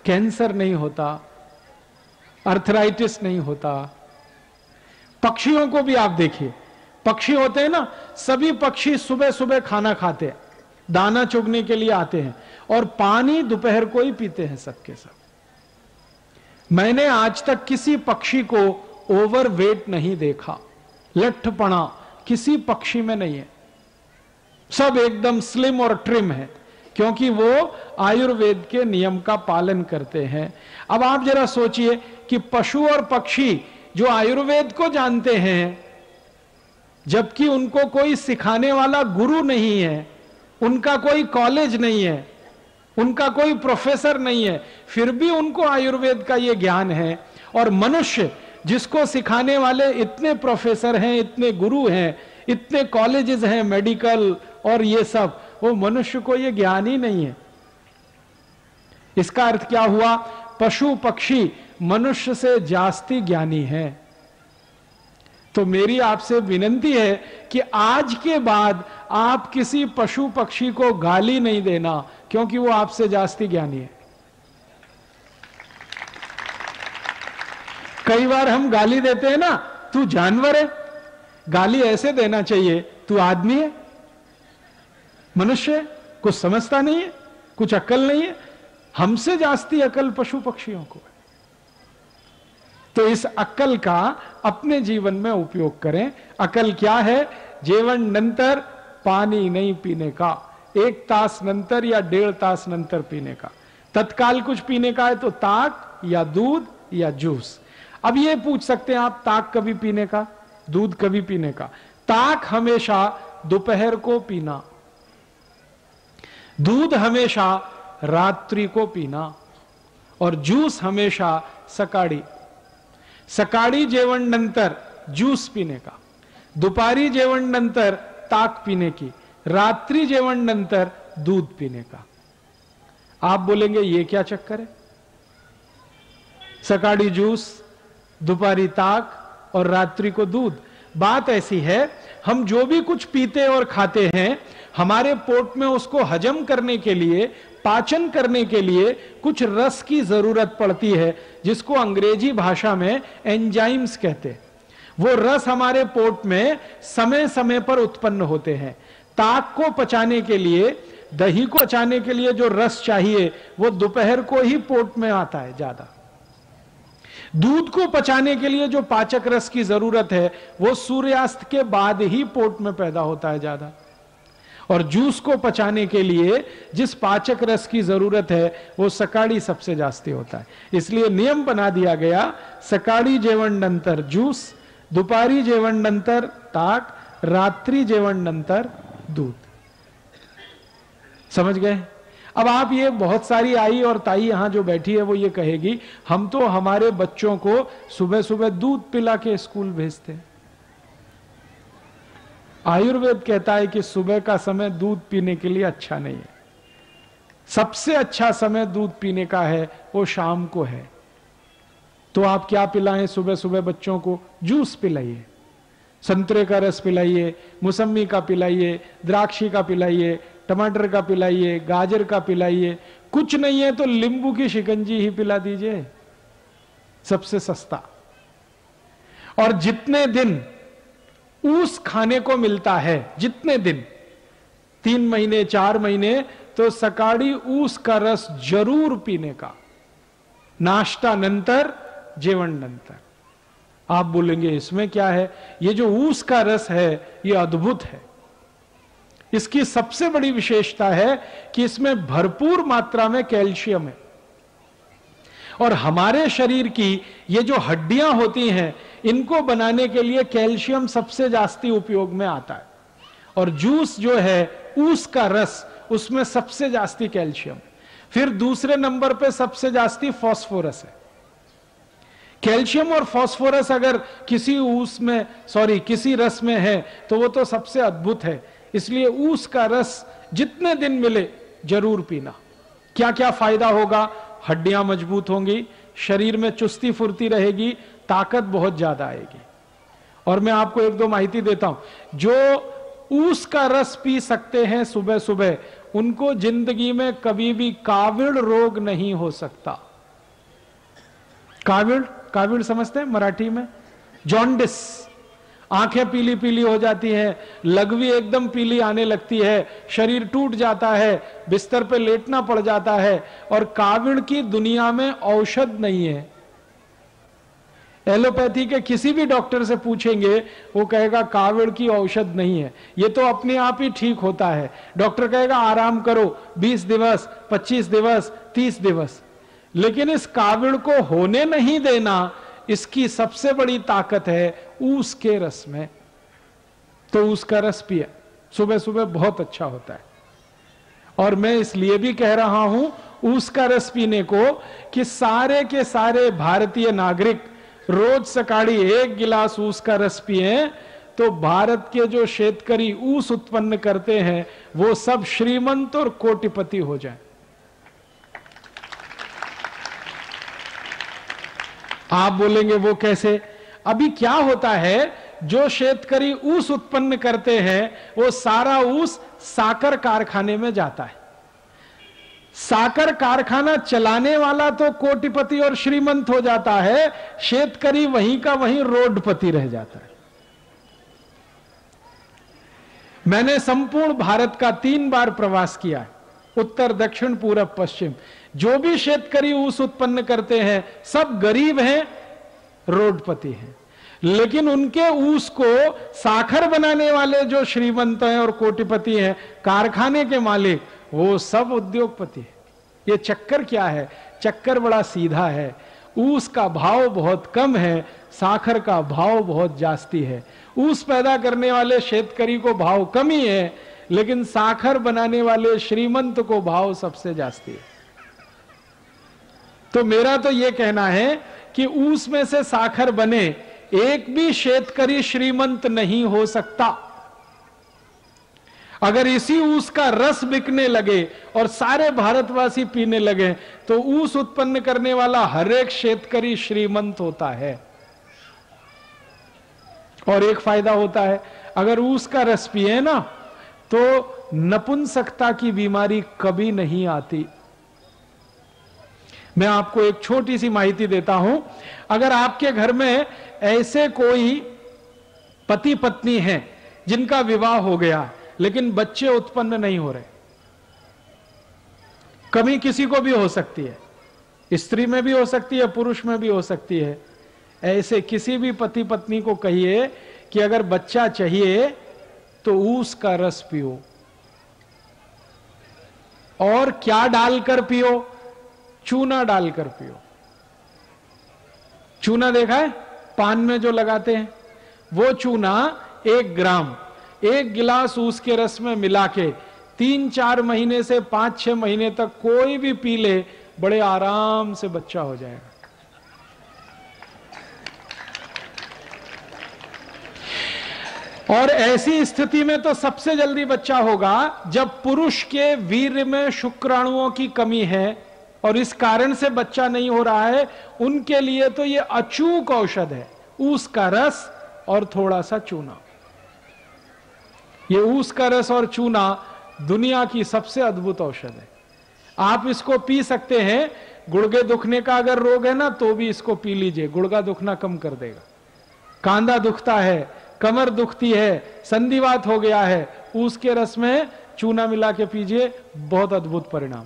कैंसर नहीं होता, आर्थराइटिस नहीं होता। पक्षियों को भी आप देखिए, पक्षी होते हैं ना, सभी पक्षी सुबह सुबह खाना खाते हैं, दाना चुगने के लिए आते हैं और पानी दोपहर को ही पीते हैं सबके सब। मैंने आज तक किसी पक्षी को ओवरवेट नहीं देखा, लट्ठपना किसी पक्षी में नहीं है। सब एकदम स्लिम और ट्रिम है, क्योंकि वो आयुर्वेद के नियम का पालन करते हैं। अब आप जरा सोचिए कि पशु और पक्षी जो आयुर्वेद को जानते हैं, जबकि उनको कोई सिखाने वाला गुरु नहीं है, उनका कोई कॉलेज नहीं है, उनका कोई प्रोफेसर नहीं है, फिर भी उनको आयुर्वेद का ये ज्ञान है। और मनुष्य जिसको सिखाने वाले इतने प्रोफेसर हैं, इतने गुरु हैं, इतने कॉलेजेस हैं मेडिकल और ये सब, वो मनुष्य को ये ज्ञान ही नहीं है। इसका अर्थ क्या हुआ? पशु पक्षी मनुष्य से जास्ती ज्ञानी है। तो मेरी आपसे विनती है कि आज के बाद आप किसी पशु पक्षी को गाली नहीं देना, क्योंकि वो आपसे जास्ती ज्ञानी है। कई बार हम गाली देते हैं ना, तू जानवर है। गाली ऐसे देना चाहिए, तू आदमी है, मनुष्य है, कुछ समझता नहीं है, कुछ अक्ल नहीं है, हमसे जास्ती अक्ल पशु पक्षियों को। तो इस अक्ल का अपने जीवन में उपयोग करें। अक्ल क्या है? जेवण नंतर पानी नहीं पीने का, एक तास नंतर या डेढ़ तास नंतर पीने का। तत्काल कुछ पीने का है तो ताक या दूध या जूस। अब ये पूछ सकते हैं आप, ताक कभी पीने का, दूध कभी पीने का? ताक हमेशा दोपहर को पीना, दूध हमेशा रात्रि को पीना, और जूस हमेशा सकाड़ी। सकाड़ी जेवण नंतर जूस पीने का, दुपारी जेवण नंतर ताक पीने की, रात्रि जेवण नंतर दूध पीने का। आप बोलेंगे ये क्या चक्कर है? सकाड़ी जूस, दुपारी ताक और रात्रि को दूध। बात ऐसी है, हम जो भी कुछ पीते और खाते हैं, हमारे पेट में उसको हजम करने के लिए, पाचन करने के लिए कुछ रस की जरूरत पड़ती है, जिसको अंग्रेजी भाषा में एंजाइम्स कहते हैं। वो रस हमारे पेट में समय समय पर उत्पन्न होते हैं। ताक को पचाने के लिए, दही को पचाने के लिए जो रस चाहिए, वो दोपहर को ही पेट में आता है ज्यादा। दूध को पचाने के लिए जो पाचक रस की जरूरत है, वो सूर्यास्त के बाद ही पेट में पैदा होता है ज्यादा। और जूस को पचाने के लिए जिस पाचक रस की जरूरत है, वो सकाड़ी सबसे जास्ती होता है। इसलिए नियम बना दिया गया, सकाड़ी जेवण नंतर जूस, दुपारी जेवण नंतर ताक, रात्रि जेवण नंतर दूध। समझ गए? अब आप ये बहुत सारी आई और ताई यहां जो बैठी है वो ये कहेगी, हम तो हमारे बच्चों को सुबह सुबह दूध पिला के स्कूल भेजते हैं। आयुर्वेद कहता है कि सुबह का समय दूध पीने के लिए अच्छा नहीं है। सबसे अच्छा समय दूध पीने का है वो शाम को है। तो आप क्या पिलाएं सुबह सुबह बच्चों को? जूस पिलाइए, संतरे का रस पिलाइए, मौसमी का पिलाइए, द्राक्षी का पिलाइए, टमाटर का पिलाइए, गाजर का पिलाइए। कुछ नहीं है तो नींबू की शिकंजी ही पिला दीजिए, सबसे सस्ता। और जितने दिन ऊस खाने को मिलता है, जितने दिन, तीन महीने चार महीने, तो सकाड़ी ऊस का रस जरूर पीने का, नाश्ता नंतर जेवण नंतर। आप बोलेंगे इसमें क्या है? ये जो ऊस का रस है ये अद्भुत है। इसकी सबसे बड़ी विशेषता है कि इसमें भरपूर मात्रा में कैल्शियम है। और हमारे शरीर की ये जो हड्डियां होती हैं, इनको बनाने के लिए कैल्शियम सबसे जास्ती उपयोग में आता है। और जूस जो है, ऊस का रस, उसमें सबसे जास्ती कैल्शियम। फिर दूसरे नंबर पे सबसे जास्ती फास्फोरस है। कैल्शियम और फास्फोरस अगर किसी ऊस में सॉरी किसी रस में है तो वो तो सबसे अद्भुत है। इसलिए ऊस का रस जितने दिन मिले जरूर पीना। क्या क्या फायदा होगा? हड्डियां मजबूत होंगी, शरीर में चुस्ती फुर्ती रहेगी, ताकत बहुत ज्यादा आएगी। और मैं आपको एक दो माहिती देता हूं, जो ऊस का रस पी सकते हैं सुबह सुबह, उनको जिंदगी में कभी भी काविड़ रोग नहीं हो सकता। काविड़, काविड़ समझते हैं मराठी में? जॉन्डिस। आंखें पीली पीली हो जाती हैं, लघवी एकदम पीली आने लगती है, शरीर टूट जाता है, बिस्तर पे लेटना पड़ जाता है। और काविड़ की दुनिया में औषध नहीं है। एलोपैथी के किसी भी डॉक्टर से पूछेंगे वो कहेगा कावड़ की औषध नहीं है, ये तो अपने आप ही ठीक होता है। डॉक्टर कहेगा आराम करो बीस दिवस, पच्चीस दिवस, तीस दिवस, लेकिन इस कावड़ को होने नहीं देना, इसकी सबसे बड़ी ताकत है ऊस के रस में। तो ऊस का रस पिया सुबह सुबह, बहुत अच्छा होता है। और मैं इसलिए भी कह रहा हूं ऊस का रस पीने को कि सारे के सारे भारतीय नागरिक रोज सकाळी एक गिलास ऊस का रस पिए तो भारत के जो शेतकरी ऊस उत्पन्न करते हैं वो सब श्रीमंत और कोटिपति हो जाए। आप बोलेंगे वो कैसे? अभी क्या होता है, जो शेतकरी ऊस उत्पन्न करते हैं वो सारा ऊस साकर कारखाने में जाता है। साकर कारखाना चलाने वाला तो कोटिपति और श्रीमंत हो जाता है, शेतकरी वहीं का वहीं रोडपति रह जाता है। मैंने संपूर्ण भारत का तीन बार प्रवास किया है, उत्तर दक्षिण पूरब पश्चिम। जो भी शेतकरी ऊस उत्पन्न करते हैं सब गरीब हैं, रोडपति हैं, लेकिन उनके ऊस को साखर बनाने वाले जो श्रीमंत हैं और कोटिपति हैं, कारखाने के मालिक, वो सब उद्योगपति हैं। ये चक्कर क्या है? चक्कर बड़ा सीधा है। ऊस का भाव बहुत कम है, साखर का भाव बहुत जास्ती है। ऊस पैदा करने वाले शेतकरी को भाव कम ही है, लेकिन साखर बनाने वाले श्रीमंत को भाव सबसे जास्ती है। तो मेरा तो यह कहना है कि ऊस में से साखर बने एक भी शेतकरी श्रीमंत नहीं हो सकता। अगर इसी ऊस का रस बिकने लगे और सारे भारतवासी पीने लगे तो ऊस उत्पन्न करने वाला हर एक शेतकरी श्रीमंत होता है। और एक फायदा होता है, अगर ऊस का रस पिए ना तो नपुंसकता की बीमारी कभी नहीं आती। मैं आपको एक छोटी सी माहिती देता हूं। अगर आपके घर में ऐसे कोई पति पत्नी हैं जिनका विवाह हो गया लेकिन बच्चे उत्पन्न नहीं हो रहे, कमी किसी को भी हो सकती है, स्त्री में भी हो सकती है, पुरुष में भी हो सकती है। ऐसे किसी भी पति पत्नी को कहिए कि अगर बच्चा चाहिए तो ऊस का रस पियो। और क्या डालकर पियो? चूना डालकर पियो। चूना देखा है पान में जो लगाते हैं? वो चूना एक ग्राम एक गिलास ऊस के रस में मिला के तीन चार महीने से पांच छह महीने तक कोई भी पी ले, बड़े आराम से बच्चा हो जाएगा। और ऐसी स्थिति में तो सबसे जल्दी बच्चा होगा जब पुरुष के वीर्य में शुक्राणुओं की कमी है और इस कारण से बच्चा नहीं हो रहा है, उनके लिए तो यह अचूक औषध है, ऊस का रस और थोड़ा सा चूना। यह ऊस का रस और चूना दुनिया की सबसे अद्भुत औषध है। आप इसको पी सकते हैं। गुड़गे दुखने का अगर रोग है ना तो भी इसको पी लीजिए, गुड़गा दुखना कम कर देगा। कांधा दुखता है, कमर दुखती है, संधिवात हो गया है, ऊस के रस में चूना मिला के पीजिए, बहुत अद्भुत परिणाम।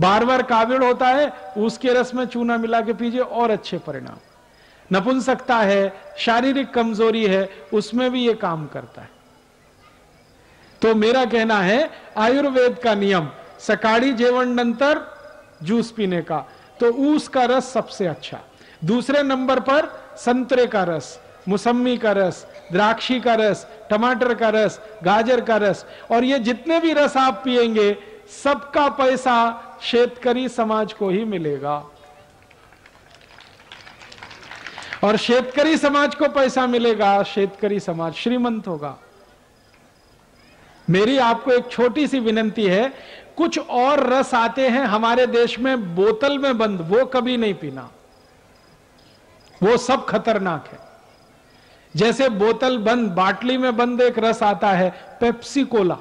बार बार कावड़ होता है, उसके रस में चूना मिला के पीजिए और अच्छे परिणाम। नपुंसकता है, शारीरिक कमजोरी है, उसमें भी ये काम करता है। तो मेरा कहना है आयुर्वेद का नियम सकाळी जेवण नंतर जूस पीने का, तो ऊस का रस सबसे अच्छा। दूसरे नंबर पर संतरे का रस, मुसम्मी का रस, द्राक्षी का रस, टमाटर का रस, गाजर का रस। और ये जितने भी रस आप पिएंगे सबका पैसा शेतकरी समाज को ही मिलेगा। और शेतकरी समाज को पैसा मिलेगा, शेतकरी समाज श्रीमंत होगा। मेरी आपको एक छोटी सी विनती है, कुछ और रस आते हैं हमारे देश में बोतल में बंद, वो कभी नहीं पीना, वो सब खतरनाक है। जैसे बोतल बंद, बाटली में बंद एक रस आता है, पेप्सी कोला,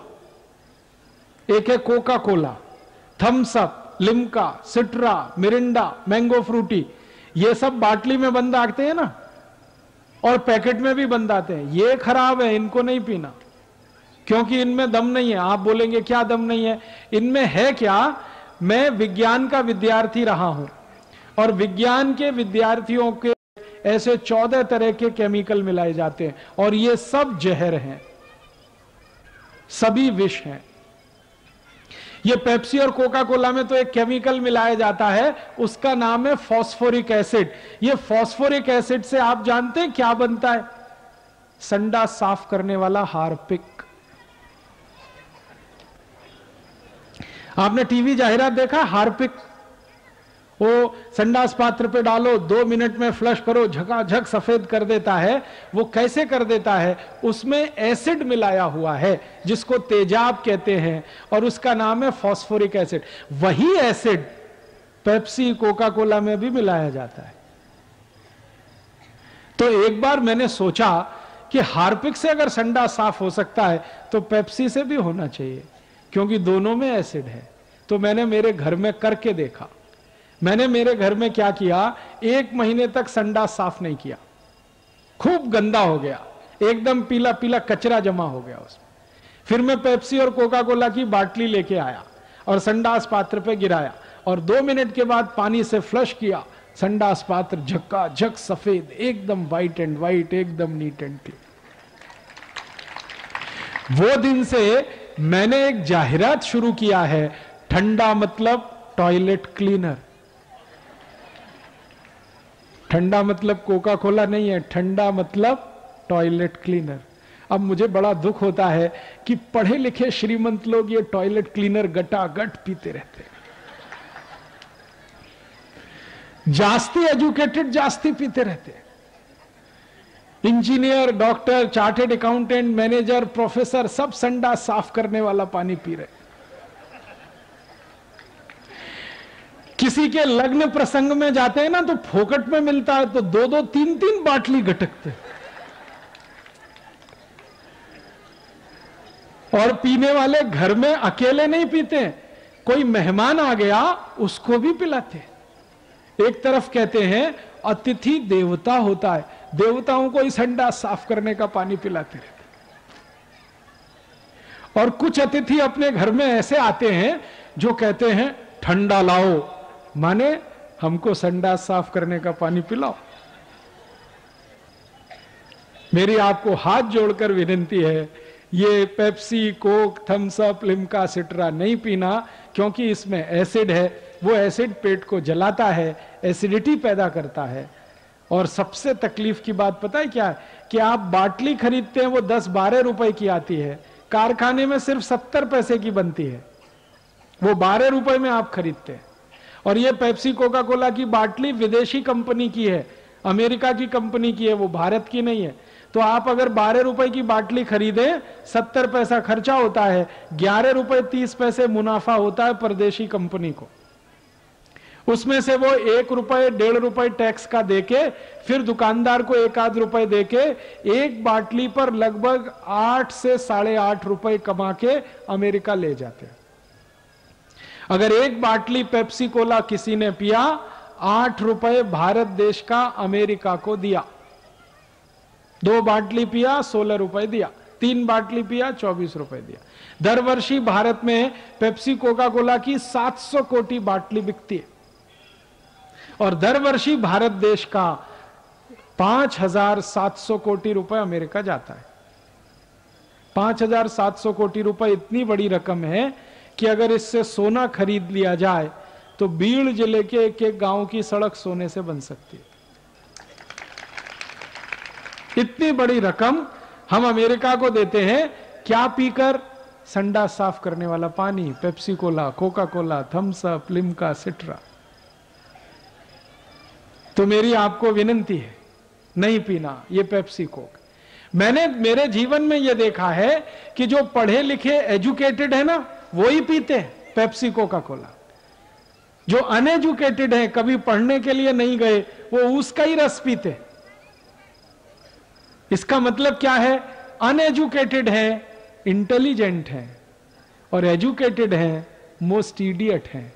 एक है Coca Cola, Thums Up, Limca, सिट्रा, Mirinda, mango Frooti, ये सब बाटली में बंद आते हैं ना, और पैकेट में भी बंद आते हैं। ये खराब है, इनको नहीं पीना, क्योंकि इनमें दम नहीं है। आप बोलेंगे क्या दम नहीं है? इनमें है क्या? मैं विज्ञान का विद्यार्थी रहा हूं और विज्ञान के विद्यार्थियों के ऐसे चौदह तरह के केमिकल मिलाए जाते हैं और ये सब जहर हैं, सभी विष हैं। ये पेप्सी और कोका कोला में तो एक केमिकल मिलाया जाता है, उसका नाम है फॉस्फोरिक एसिड। ये फॉस्फोरिक एसिड से आप जानते हैं क्या बनता है? संडा साफ करने वाला हार्पिक। आपने टीवी जाहिरात देखा हार्पिक, वो संडास पात्र पे डालो, दो मिनट में फ्लश करो, झकाझक सफेद कर देता है। वो कैसे कर देता है? उसमें एसिड मिलाया हुआ है जिसको तेजाब कहते हैं और उसका नाम है फॉस्फोरिक एसिड। वही एसिड पेप्सी कोका कोला में भी मिलाया जाता है। तो एक बार मैंने सोचा कि हार्पिक से अगर संडा साफ हो सकता है तो पेप्सी से भी होना चाहिए, क्योंकि दोनों में एसिड है। तो मैंने मेरे घर में करके देखा। मैंने मेरे घर में क्या किया, एक महीने तक संडा साफ नहीं किया, खूब गंदा हो गया, एकदम पीला पीला कचरा जमा हो गया उसमें। फिर मैं पेप्सी और कोका कोला की बाटली लेके आया और संडास पात्र पे गिराया और दो मिनट के बाद पानी से फ्लश किया, संडास पात्र झक्का झक सफेद, एकदम व्हाइट एंड व्हाइट, एकदम नीट एंड क्लीन। वो दिन से मैंने एक जाहिरात शुरू किया है, ठंडा मतलब टॉयलेट क्लीनर। ठंडा मतलब कोका कोला नहीं है, ठंडा मतलब टॉयलेट क्लीनर। अब मुझे बड़ा दुख होता है कि पढ़े लिखे श्रीमंत लोग ये टॉयलेट क्लीनर गटागट पीते रहते हैं, जास्ती एजुकेटेड जास्ती पीते रहते हैं। Engineer, doctor, chartered accountant, manager, professor, सब संडा साफ करने वाला पानी पी रहे। किसी के लग्न प्रसंग में जाते हैं ना तो फोकट में मिलता है तो दो दो तीन तीन बाटली गटकते और पीने वाले घर में अकेले नहीं पीते, कोई मेहमान आ गया उसको भी पिलाते। एक तरफ कहते हैं अतिथि देवता होता है, देवताओं को इस हंडा साफ करने का पानी पिलाते रहते। और कुछ अतिथि अपने घर में ऐसे आते हैं जो कहते हैं ठंडा लाओ, माने हमको संडा साफ करने का पानी पिलाओ। मेरी आपको हाथ जोड़कर विनती है, ये Pepsi, Coke, Thums Up, Limca, सिट्रा नहीं पीना, क्योंकि इसमें एसिड है। वो एसिड पेट को जलाता है, एसिडिटी पैदा करता है। और सबसे तकलीफ की बात पता है क्या है, कि आप बाटली खरीदते हैं वो दस बारह रुपए की आती है, कारखाने में सिर्फ सत्तर पैसे की बनती है, वो बारह रुपए में आप खरीदते हैं। और ये पेप्सी कोका कोला की बाटली विदेशी कंपनी की है, अमेरिका की कंपनी की है, वो भारत की नहीं है। तो आप अगर बारह रुपए की बाटली खरीदें, सत्तर पैसा खर्चा होता है, ग्यारह रुपए तीस पैसे मुनाफा होता है परदेशी कंपनी को। उसमें से वो एक रुपए डेढ़ रुपए टैक्स का देके, फिर दुकानदार को एक आध रुपए देके, एक बाटली पर लगभग आठ से साढ़े आठ रुपए कमा के अमेरिका ले जाते हैं। अगर एक बाटली पेप्सी कोला किसी ने पिया, आठ रुपए भारत देश का अमेरिका को दिया। दो बाटली पिया सोलह रुपए दिया, तीन बाटली पिया चौबीस रुपए दिया। दर वर्षी भारत में पेप्सी कोका कोला की सात सौ कोटी बाटली बिकती है और दर वर्षी भारत देश का पांच हजार सात सौ कोटी रुपए अमेरिका जाता है। पांच हजार सात सौ कोटी रुपए इतनी बड़ी रकम है कि अगर इससे सोना खरीद लिया जाए तो बीड़ जिले के एक एक गांव की सड़क सोने से बन सकती है। इतनी बड़ी रकम हम अमेरिका को देते हैं, क्या पीकर? संडा साफ करने वाला पानी, Pepsi cola, Coca Cola, Thums Up, Limca, सिट्रा। तो मेरी आपको विनती है, नहीं पीना ये पेप्सी कोक। मैंने मेरे जीवन में यह देखा है कि जो पढ़े लिखे एजुकेटेड है ना वो ही पीते हैं पेप्सी कोका कोला। जो अनएजुकेटेड है, कभी पढ़ने के लिए नहीं गए, वो उसका ही रस पीते। इसका मतलब क्या है, अनएजुकेटेड है इंटेलिजेंट है और एजुकेटेड है मोस्ट इडियट है।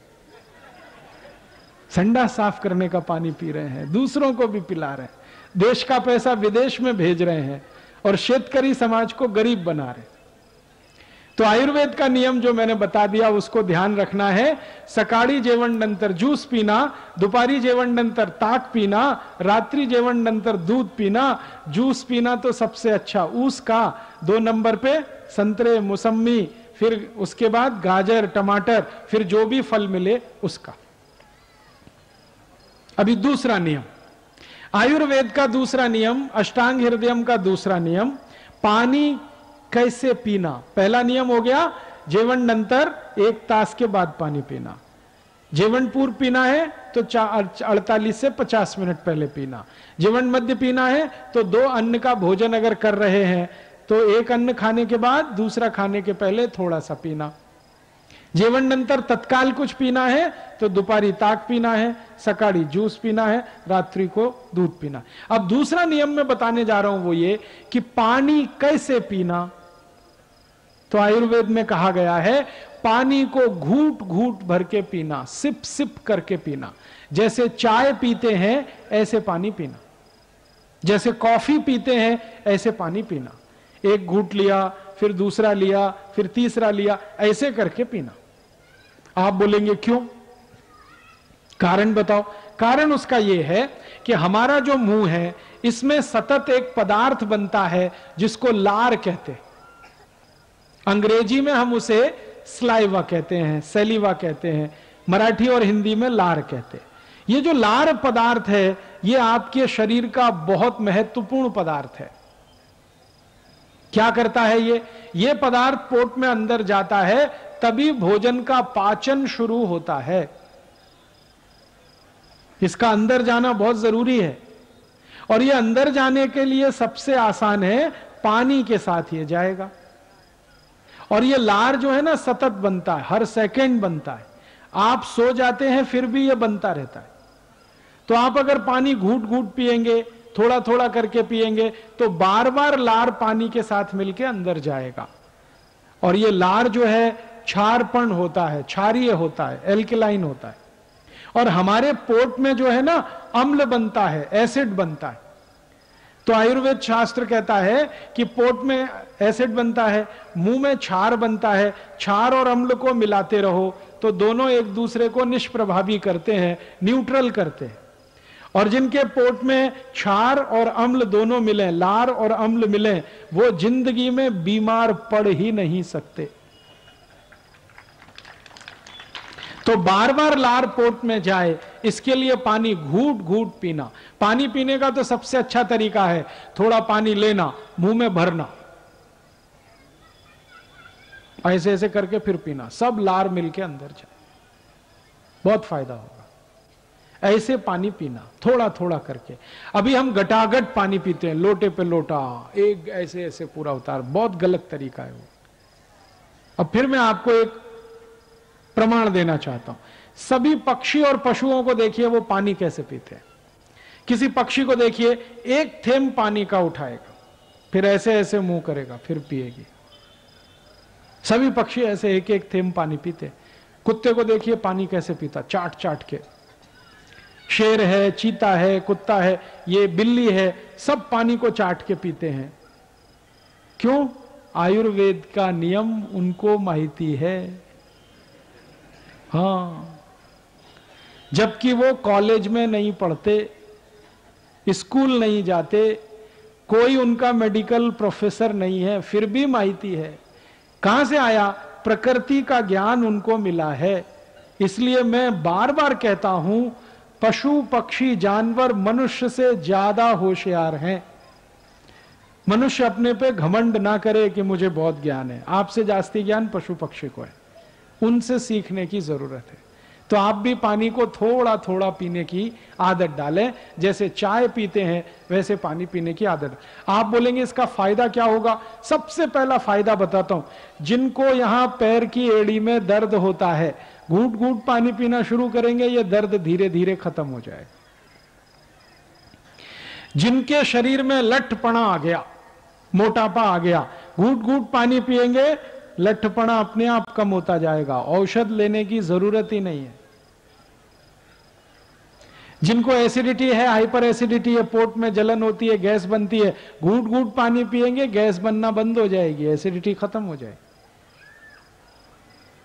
संडा साफ करने का पानी पी रहे हैं, दूसरों को भी पिला रहे हैं, देश का पैसा विदेश में भेज रहे हैं और शेतकारी समाज को गरीब बना रहे हैं। तो आयुर्वेद का नियम जो मैंने बता दिया उसको ध्यान रखना है। सकाळी जेवण नंतर जूस पीना, दुपारी जेवण नंतर ताक पीना, रात्रि जेवण नंतर दूध पीना। जूस पीना तो सबसे अच्छा, ऊस का। दो नंबर पे संतरे, मौसम्मी, फिर उसके बाद गाजर, टमाटर, फिर जो भी फल मिले उसका। अभी दूसरा नियम आयुर्वेद का, दूसरा नियम अष्टांग हृदयम का। दूसरा नियम पानी कैसे पीना। पहला नियम हो गया जेवण नंतर एक तास के बाद पानी पीना। जेवण पूर्व पीना है तो अड़तालीस से पचास मिनट पहले पीना। जेवण मध्य पीना है तो दो अन्न का भोजन अगर कर रहे हैं तो एक अन्न खाने के बाद दूसरा खाने के पहले थोड़ा सा पीना। जेवण नंतर तत्काल कुछ पीना है तो दुपारी ताक पीना है, सकाळी जूस पीना है, रात्रि को दूध पीना। अब दूसरा नियम मैं बताने जा रहा हूं वो ये कि पानी कैसे पीना। तो आयुर्वेद में कहा गया है पानी को घूट घूट भर के पीना, सिप सिप करके पीना। जैसे चाय पीते हैं ऐसे पानी पीना, जैसे कॉफी पीते हैं ऐसे पानी पीना। एक घूट लिया, फिर दूसरा लिया, फिर तीसरा लिया, ऐसे करके पीना। आप बोलेंगे क्यों, कारण बताओ। कारण उसका यह है कि हमारा जो मुंह है इसमें सतत एक पदार्थ बनता है जिसको लार कहते हैं। अंग्रेजी में हम उसे स्लाइवा कहते हैं, सैलिवा कहते हैं, मराठी और हिंदी में लार कहते हैं। ये जो लार पदार्थ है ये आपके शरीर का बहुत महत्वपूर्ण पदार्थ है। क्या करता है ये ये पदार्थ पोट में अंदर जाता है तभी भोजन का पाचन शुरू होता है। इसका अंदर जाना बहुत जरूरी है और ये अंदर जाने के लिए सबसे आसान है पानी के साथ ये जाएगा। और ये लार जो है ना सतत बनता है, हर सेकंड बनता है। आप सो जाते हैं फिर भी ये बनता रहता है। तो आप अगर पानी घूट घूट पिएंगे, थोड़ा थोड़ा करके पिएंगे तो बार बार लार पानी के साथ मिलके अंदर जाएगा। और ये लार जो है क्षारपण होता है, क्षारीय होता है, एल्कलाइन होता है। और हमारे पोट में जो है ना अम्ल बनता है, एसिड बनता है। तो आयुर्वेद शास्त्र कहता है कि पोट में एसिड बनता है, मुंह में क्षार बनता है। क्षार और अम्ल को मिलाते रहो तो दोनों एक दूसरे को निष्प्रभावी करते हैं, न्यूट्रल करते हैं। और जिनके पोट में क्षार और अम्ल दोनों मिले, लार और अम्ल मिले, वो जिंदगी में बीमार पड़ ही नहीं सकते। तो बार बार लार पोट में जाए इसके लिए पानी घूट घूट पीना। पानी पीने का तो सबसे अच्छा तरीका है थोड़ा पानी लेना, मुंह में भरना, ऐसे ऐसे करके फिर पीना, सब लार मिलके अंदर जाए, बहुत फायदा हो। ऐसे पानी पीना थोड़ा थोड़ा करके। अभी हम गटागट पानी पीते हैं, लोटे पे लोटा, एक ऐसे ऐसे पूरा उतार, बहुत गलत तरीका है वो। अब फिर मैं आपको एक प्रमाण देना चाहता हूं। सभी पक्षी और पशुओं को देखिए वो पानी कैसे पीते हैं। किसी पक्षी को देखिए एक थेंब पानी का उठाएगा, फिर ऐसे ऐसे मुंह करेगा, फिर पिएगी। सभी पक्षी ऐसे एक एक थेंब पानी पीते हैं। कुत्ते को देखिए पानी कैसे पीता, चाट चाट के। शेर है, चीता है, कुत्ता है, ये बिल्ली है, सब पानी को चाट के पीते हैं। क्यों? आयुर्वेद का नियम उनको माहिती है। हाँ, जबकि वो कॉलेज में नहीं पढ़ते, स्कूल नहीं जाते, कोई उनका मेडिकल प्रोफेसर नहीं है, फिर भी माहिती है। कहां से आया? प्रकृति का ज्ञान उनको मिला है। इसलिए मैं बार बार कहता हूं पशु पक्षी जानवर मनुष्य से ज्यादा होशियार हैं। मनुष्य अपने पे घमंड ना करे कि मुझे बहुत ज्ञान है। आपसे जास्ती ज्ञान पशु पक्षी को है, उनसे सीखने की जरूरत है। तो आप भी पानी को थोड़ा थोड़ा पीने की आदत डालें। जैसे चाय पीते हैं वैसे पानी पीने की आदत। आप बोलेंगे इसका फायदा क्या होगा? सबसे पहला फायदा बताता हूं। जिनको यहां पैर की एड़ी में दर्द होता है, घूट घूट पानी पीना शुरू करेंगे, ये दर्द धीरे धीरे खत्म हो जाएगा। जिनके शरीर में लठपना आ गया, मोटापा आ गया, घूट घूट पानी पिएंगे, लठपना अपने आप कम होता जाएगा, औषध लेने की जरूरत ही नहीं है। जिनको एसिडिटी है, हाइपर एसिडिटी है, पोट में जलन होती है, गैस बनती है, घूट घूट पानी पिएंगे, गैस बनना बंद हो जाएगी, एसिडिटी खत्म हो जाएगी।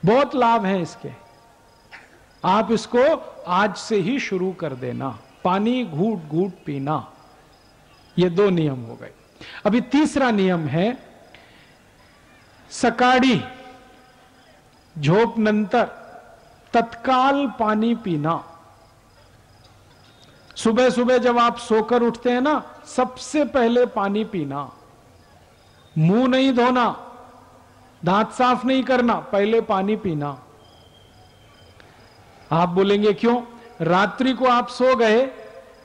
बहुत लाभ है इसके। आप इसको आज से ही शुरू कर देना, पानी घूट घूट पीना। ये दो नियम हो गए। अभी तीसरा नियम है सकाळी झोप नंतर तत्काल पानी पीना। सुबह सुबह जब आप सोकर उठते हैं ना, सबसे पहले पानी पीना। मुंह नहीं धोना, दांत साफ नहीं करना, पहले पानी पीना। आप बोलेंगे क्यों? रात्रि को आप सो गए,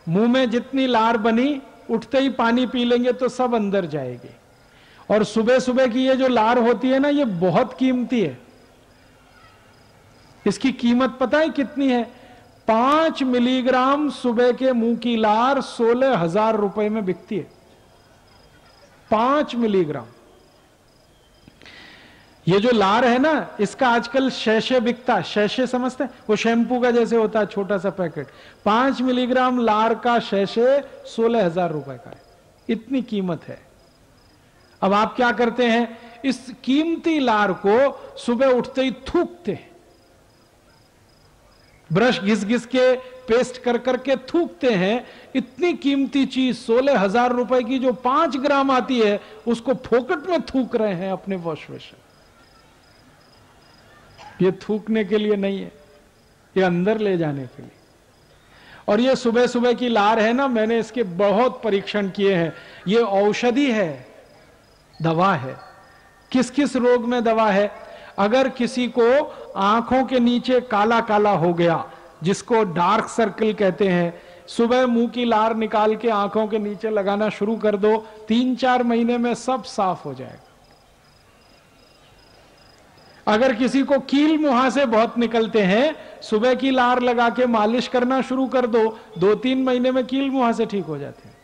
मुंह में जितनी लार बनी उठते ही पानी पी लेंगे तो सब अंदर जाएगी। और सुबह सुबह की ये जो लार होती है ना, ये बहुत कीमती है। इसकी कीमत पता है कितनी है? पांच मिलीग्राम सुबह के मुंह की लार सोलह हजार रुपए में बिकती है। पांच मिलीग्राम ये जो लार है ना, इसका आजकल शैशे बिकता। शैशे समझते हैं? वो शैम्पू का जैसे होता है, छोटा सा पैकेट। पांच मिलीग्राम लार का शैशे सोलह हजार रुपए का है। इतनी कीमत है। अब आप क्या करते हैं? इस कीमती लार को सुबह उठते ही थूकते हैं, ब्रश घिस घिस के पेस्ट कर करके थूकते हैं। इतनी कीमती चीज सोलह हजार रुपए की जो पांच ग्राम आती है, उसको फोकट में थूक रहे हैं अपने वॉश बेसिन। ये थूकने के लिए नहीं है, ये अंदर ले जाने के लिए। और ये सुबह सुबह की लार है ना, मैंने इसके बहुत परीक्षण किए हैं। ये औषधि है, दवा है। किस किस रोग में दवा है? अगर किसी को आंखों के नीचे काला काला हो गया, जिसको डार्क सर्कल कहते हैं, सुबह मुंह की लार निकाल के आंखों के नीचे लगाना शुरू कर दो, तीन चार महीने में सब साफ हो जाएगा। अगर किसी को कील मुहासे बहुत निकलते हैं, सुबह की लार लगा के मालिश करना शुरू कर दो, दो तीन महीने में कील मुहासे ठीक हो जाते हैं।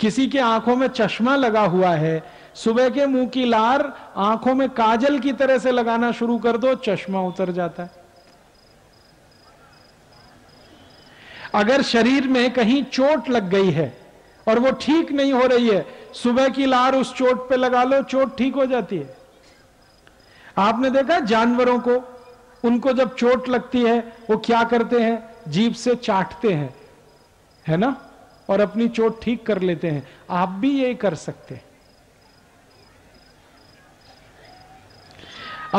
किसी के आंखों में चश्मा लगा हुआ है, सुबह के मुंह की लार आंखों में काजल की तरह से लगाना शुरू कर दो, चश्मा उतर जाता है। अगर शरीर में कहीं चोट लग गई है और वो ठीक नहीं हो रही है, सुबह की लार उस चोट पे लगा लो, चोट ठीक हो जाती है। आपने देखा जानवरों को, उनको जब चोट लगती है वो क्या करते हैं? जीभ से चाटते हैं, है ना, और अपनी चोट ठीक कर लेते हैं। आप भी यही कर सकते हैं।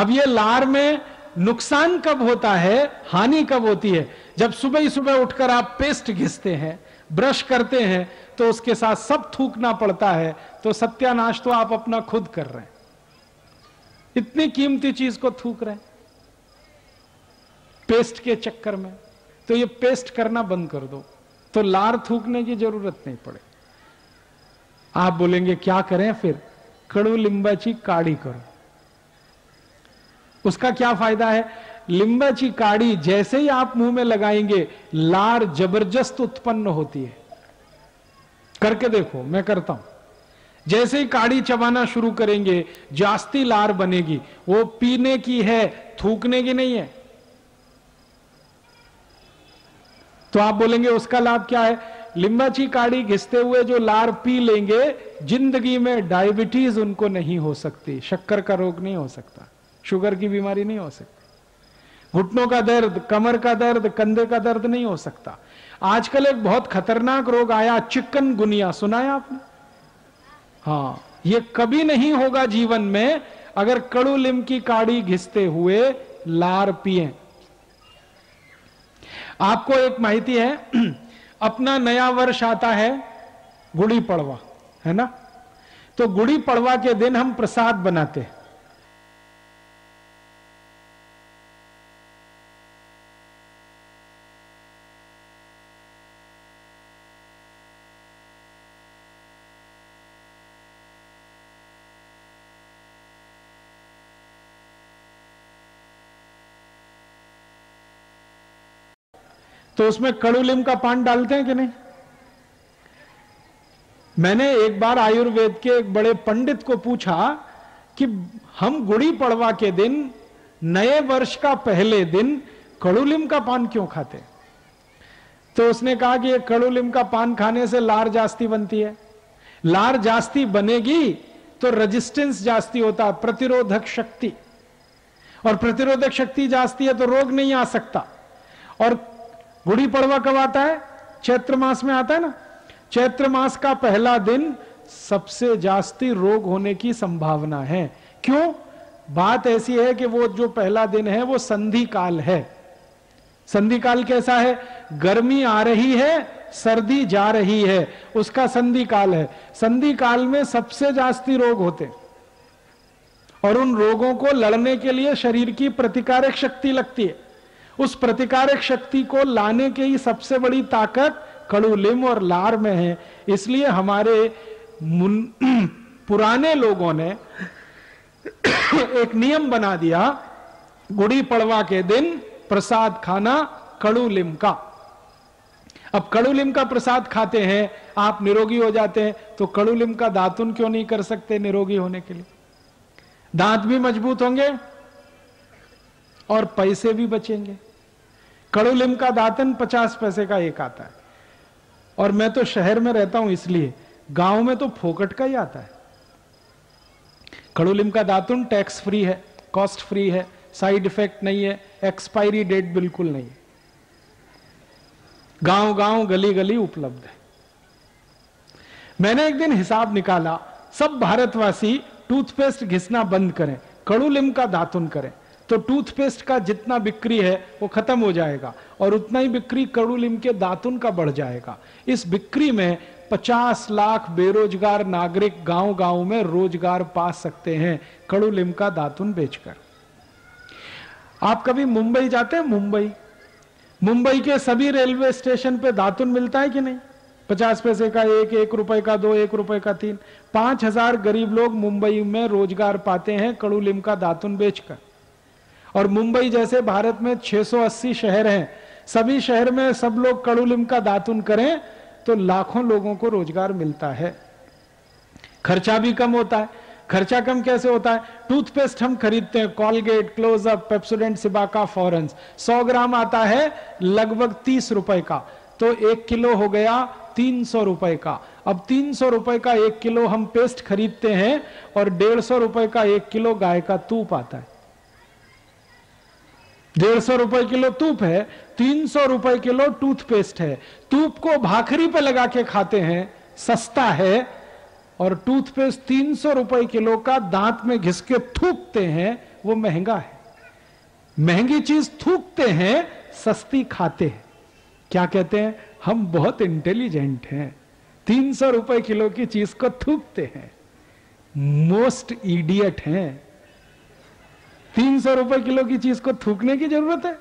अब ये लार में नुकसान कब होता है, हानि कब होती है? जब सुबह ही सुबह उठकर आप पेस्ट घिसते हैं, ब्रश करते हैं, तो उसके साथ सब थूकना पड़ता है, तो सत्यानाश तो आप अपना खुद कर रहे हैं, इतनी कीमती चीज को थूक रहे हैं पेस्ट के चक्कर में। तो ये पेस्ट करना बंद कर दो, तो लार थूकने की जरूरत नहीं पड़े। आप बोलेंगे क्या करें फिर? कड़ू लिंबाची काढ़ी करो। उसका क्या फायदा है? लिंबाची काढ़ी जैसे ही आप मुंह में लगाएंगे, लार जबरदस्त उत्पन्न होती है। करके देखो, मैं करता हूं। जैसे ही काढ़ी चबाना शुरू करेंगे, जास्ती लार बनेगी। वो पीने की है, थूकने की नहीं है। तो आप बोलेंगे उसका लाभ क्या है? लिंबाची काढ़ी घिसते हुए जो लार पी लेंगे, जिंदगी में डायबिटीज उनको नहीं हो सकती, शक्कर का रोग नहीं हो सकता, शुगर की बीमारी नहीं हो सकती, घुटनों का दर्द, कमर का दर्द, कंधे का दर्द नहीं हो सकता। आजकल एक बहुत खतरनाक रोग आया, चिकनगुनिया, सुना है आपने? हाँ, ये कभी नहीं होगा जीवन में अगर कड़ू लिंब की काढ़ी घिसते हुए लार पिए। आपको एक माहिती है, अपना नया वर्ष आता है, गुड़ी पड़वा, है ना? तो गुड़ी पड़वा के दिन हम प्रसाद बनाते हैं। तो उसमें कड़ू लीम का पान डालते हैं कि नहीं? मैंने एक बार आयुर्वेद के एक बड़े पंडित को पूछा कि हम गुड़ी पड़वा के दिन, नए वर्ष का पहले दिन, कड़ू लीम का पान क्यों खाते? तो उसने कहा कि ये कड़ू लीम का पान खाने से लार जास्ती बनती है। लार जास्ती बनेगी तो रेजिस्टेंस जास्ती होता है, प्रतिरोधक शक्ति। और प्रतिरोधक शक्ति जाती है तो रोग नहीं आ सकता। और गुड़ी पड़वा कब आता है? चैत्र मास में आता है ना। चैत्र मास का पहला दिन सबसे जास्ती रोग होने की संभावना है। क्यों? बात ऐसी है कि वो जो पहला दिन है वो संधि काल है। संधि काल कैसा है? गर्मी आ रही है, सर्दी जा रही है, उसका संधि काल है। संधि काल में सबसे जास्ती रोग होते और उन रोगों को लड़ने के लिए शरीर की प्रतिकारक शक्ति लगती है। उस प्रतिकारक शक्ति को लाने की ही सबसे बड़ी ताकत कड़ूलिम और लार में है। इसलिए हमारे पुराने लोगों ने एक नियम बना दिया, गुड़ी पड़वा के दिन प्रसाद खाना कड़ूलिम का। अब कड़ूलिम का प्रसाद खाते हैं आप, निरोगी हो जाते हैं, तो कड़ूलिम का दातुन क्यों नहीं कर सकते? निरोगी होने के लिए दांत भी मजबूत होंगे और पैसे भी बचेंगे। कड़ूलिम का दातन पचास पैसे का एक आता है। और मैं तो शहर में रहता हूं, इसलिए गांव में तो फोकट का ही आता है। कड़ूलिम का दातुन टैक्स फ्री है, कॉस्ट फ्री है, साइड इफेक्ट नहीं है, एक्सपायरी डेट बिल्कुल नहीं है। गांव गांव गली गली उपलब्ध है। मैंने एक दिन हिसाब निकाला, सब भारतवासी टूथपेस्ट घिसना बंद करें, कड़ूलिम का दातुन करें, तो टूथपेस्ट का जितना बिक्री है वो खत्म हो जाएगा और उतना ही बिक्री कड़ूलिम के दातुन का बढ़ जाएगा। इस बिक्री में पचास लाख बेरोजगार नागरिक गांव-गांव में रोजगार पा सकते हैं कड़ूलिम का दातुन बेचकर। आप कभी मुंबई जाते हैं? मुंबई मुंबई के सभी रेलवे स्टेशन पे दातुन मिलता है कि नहीं? पचास पैसे का एक, एक रुपए का दो, एक रुपए का तीन। पांच हजार गरीब लोग मुंबई में रोजगार पाते हैं कड़ूलिम का दातुन बेचकर। और मुंबई जैसे भारत में छह सौ अस्सी शहर हैं, सभी शहर में सब लोग कड़ूलिम का दातुन करें तो लाखों लोगों को रोजगार मिलता है, खर्चा भी कम होता है। खर्चा कम कैसे होता है? टूथपेस्ट हम खरीदते हैं, Colgate, Closeup, Pepsodent, Cibaca, Forhans, सौ ग्राम आता है लगभग तीस रुपए का, तो एक किलो हो गया तीन सौ रुपए का। अब तीन सौ रुपए का एक किलो हम पेस्ट खरीदते हैं और डेढ़ सौ रुपए का एक किलो गाय का तूप आता है। डेढ़ सौ रुपए किलो तूप है, तीन सौ रुपए किलो टूथपेस्ट है। तूप को भाखरी पे लगा के खाते हैं, सस्ता है, और टूथपेस्ट तीन सौ रुपए किलो का दांत में घिस के थूकते हैं, वो महंगा है। महंगी चीज थूकते हैं, सस्ती खाते हैं। क्या कहते हैं? हम बहुत इंटेलिजेंट हैं, तीन सौ रुपए किलो की चीज को थूकते हैं। मोस्ट इडियट हैं। तीन सौ रुपए किलो की चीज को थूकने की जरूरत है?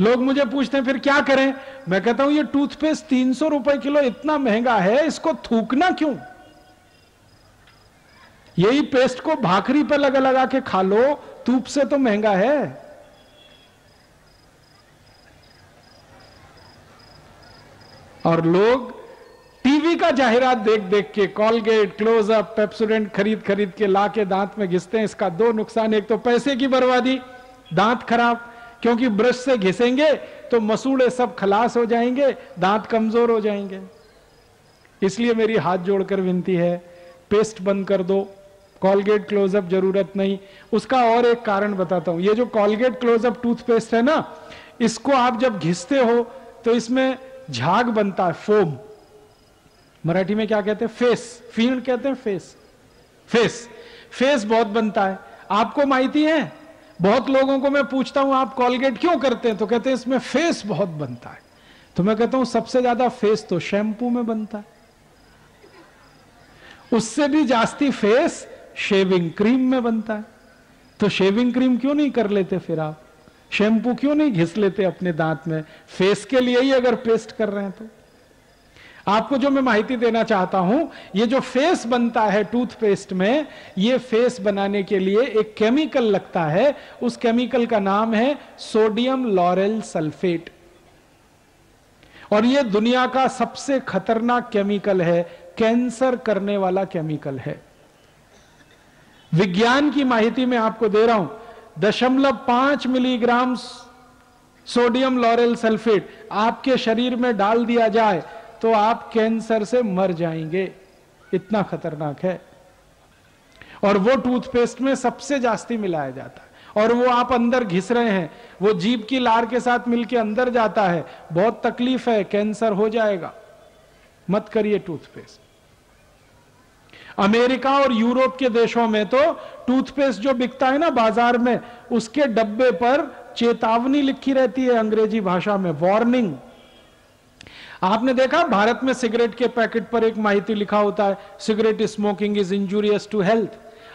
लोग मुझे पूछते हैं फिर क्या करें? मैं कहता हूं ये टूथपेस्ट तीन सौ रुपए किलो इतना महंगा है, इसको थूकना क्यों? यही पेस्ट को भाखरी पर लगा लगा के खा लो, तूप से तो महंगा है। और लोग टीवी का जाहिरात देख देख के कॉलगेट, क्लोजअप, पेप्सोडेंट खरीद खरीद के लाके दांत में घिसते हैं। इसका दो नुकसान, एक तो पैसे की बर्बादी, दांत खराब, क्योंकि ब्रश से घिसेंगे तो मसूड़े सब खलास हो जाएंगे, दांत कमजोर हो जाएंगे। इसलिए मेरी हाथ जोड़कर विनती है, पेस्ट बंद कर दो, कॉलगेट क्लोजअप जरूरत नहीं। उसका और एक कारण बताता हूं। ये जो कॉलगेट क्लोजअप टूथपेस्ट है ना, इसको आप जब घिसते हो तो इसमें झाग बनता है, फोम, मराठी में क्या कहते हैं? फेस, फीण कहते हैं। फेस फेस फेस बहुत बनता है। आपको माहिती है, बहुत लोगों को मैं पूछता हूं आप कॉलगेट क्यों करते हैं, तो कहते हैं इसमें फेस बहुत बनता है। तो मैं कहता हूं सबसे ज्यादा फेस तो शैम्पू में बनता है, उससे भी जास्ती फेस शेविंग क्रीम में बनता है। तो शेविंग क्रीम क्यों नहीं कर लेते फिर आप? शैम्पू क्यों नहीं घिस लेते अपने दांत में? फेस के लिए ही अगर पेस्ट कर रहे हैं तो। आपको जो मैं माहिती देना चाहता हूं, ये जो फेस बनता है टूथपेस्ट में, ये फेस बनाने के लिए एक केमिकल लगता है। उस केमिकल का नाम है सोडियम लॉरेल सल्फेट, और ये दुनिया का सबसे खतरनाक केमिकल है, कैंसर करने वाला केमिकल है। विज्ञान की माहिती मैं आपको दे रहा हूं। दशमलव पांच मिलीग्राम सोडियम लॉरेल सल्फेट आपके शरीर में डाल दिया जाए तो आप कैंसर से मर जाएंगे, इतना खतरनाक है। और वो टूथपेस्ट में सबसे जास्ती मिलाया जाता है। और वो आप अंदर घिस रहे हैं, वो जीभ की लार के साथ मिलके अंदर जाता है, बहुत तकलीफ है, कैंसर हो जाएगा। मत करिए टूथपेस्ट। अमेरिका और यूरोप के देशों में तो टूथपेस्ट जो बिकता है ना बाजार में, उसके डब्बे पर चेतावनी लिखी रहती है अंग्रेजी भाषा में, वार्निंग। आपने देखा भारत में सिगरेट के पैकेट पर एक माहिती लिखा होता है, cigarette smoking is injurious to health.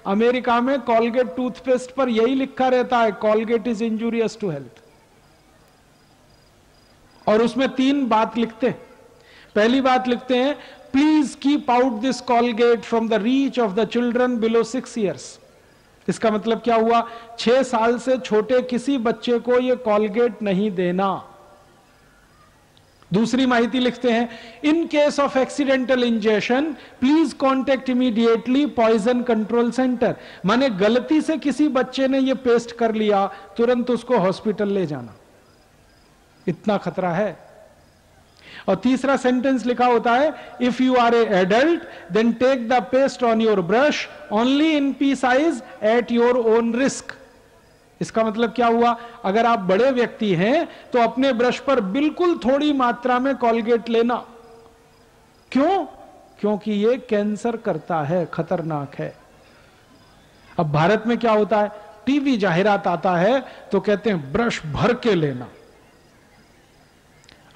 America में कॉलगेट टूथपेस्ट पर यही लिखा रहता है, Colgate is injurious to health. और उसमें तीन बात लिखते हैं। पहली बात लिखते हैं, please keep out this Colgate from the reach of the children below six years. इसका मतलब क्या हुआ, छह साल से छोटे किसी बच्चे को यह कॉलगेट नहीं देना। दूसरी माहिती लिखते हैं, in case of accidental ingestion please contact immediately poison control centre. माने गलती से किसी बच्चे ने यह पेस्ट कर लिया, तुरंत उसको हॉस्पिटल ले जाना, इतना खतरा है। और तीसरा सेंटेंस लिखा होता है, if you are a adult then take the paste on your brush only in pea size at your own risk. इसका मतलब क्या हुआ, अगर आप बड़े व्यक्ति हैं तो अपने ब्रश पर बिल्कुल थोड़ी मात्रा में कॉलगेट लेना। क्यों? क्योंकि ये कैंसर करता है, खतरनाक है। अब भारत में क्या होता है, टीवी जाहिरात आता है तो कहते हैं ब्रश भर के लेना,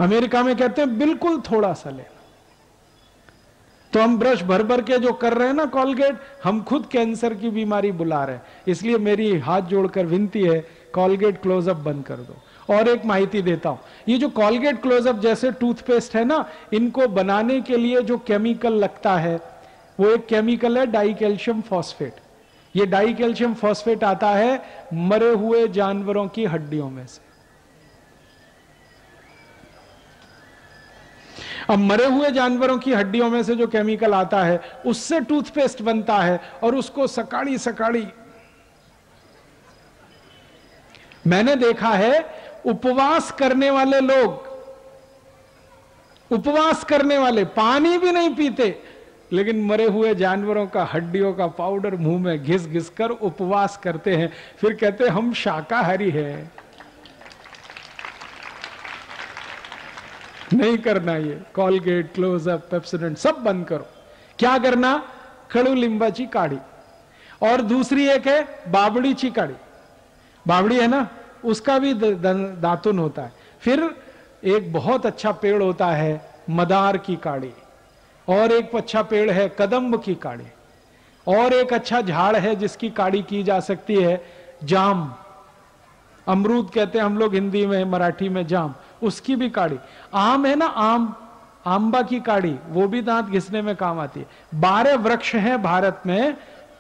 अमेरिका में कहते हैं बिल्कुल थोड़ा सा लेना। तो हम ब्रश भर भर के जो कर रहे हैं ना कॉलगेट, हम खुद कैंसर की बीमारी बुला रहे हैं। इसलिए मेरी हाथ जोड़कर विनती है, कॉलगेट क्लोजअप बंद कर दो। और एक माहिती देता हूं, ये जो कॉलगेट क्लोजअप जैसे टूथपेस्ट है ना, इनको बनाने के लिए जो केमिकल लगता है, वो एक केमिकल है डाई कैल्शियम फॉस्फेट। ये डाई कैल्शियम फॉस्फेट आता है मरे हुए जानवरों की हड्डियों में से। अब मरे हुए जानवरों की हड्डियों में से जो केमिकल आता है, उससे टूथपेस्ट बनता है। और उसको सकाड़ी सकाड़ी मैंने देखा है, उपवास करने वाले लोग, उपवास करने वाले पानी भी नहीं पीते, लेकिन मरे हुए जानवरों का हड्डियों का पाउडर मुंह में घिस घिस कर उपवास करते हैं, फिर कहते हैं हम शाकाहारी हैं। नहीं करना ये कॉलगेट, क्लोजअप, पेप्सोडेंट, सब बंद करो। क्या करना, खड़ू लिंबाची काढ़ी। और दूसरी एक है बाबड़ी ची काढ़ी, बाबड़ी है ना, उसका भी दातुन होता है। फिर एक बहुत अच्छा पेड़ होता है मदार की काढ़ी, और एक अच्छा पेड़ है कदम्ब की काढ़ी, और एक अच्छा झाड़ है जिसकी काढ़ी की जा सकती है, जाम, अमरूद कहते हैं हम लोग हिंदी में, मराठी में जाम, उसकी भी काढ़ी। आम है ना, आम, आंबा की काढ़ी, वो भी दांत घिसने में काम आती है। बारह वृक्ष हैं भारत में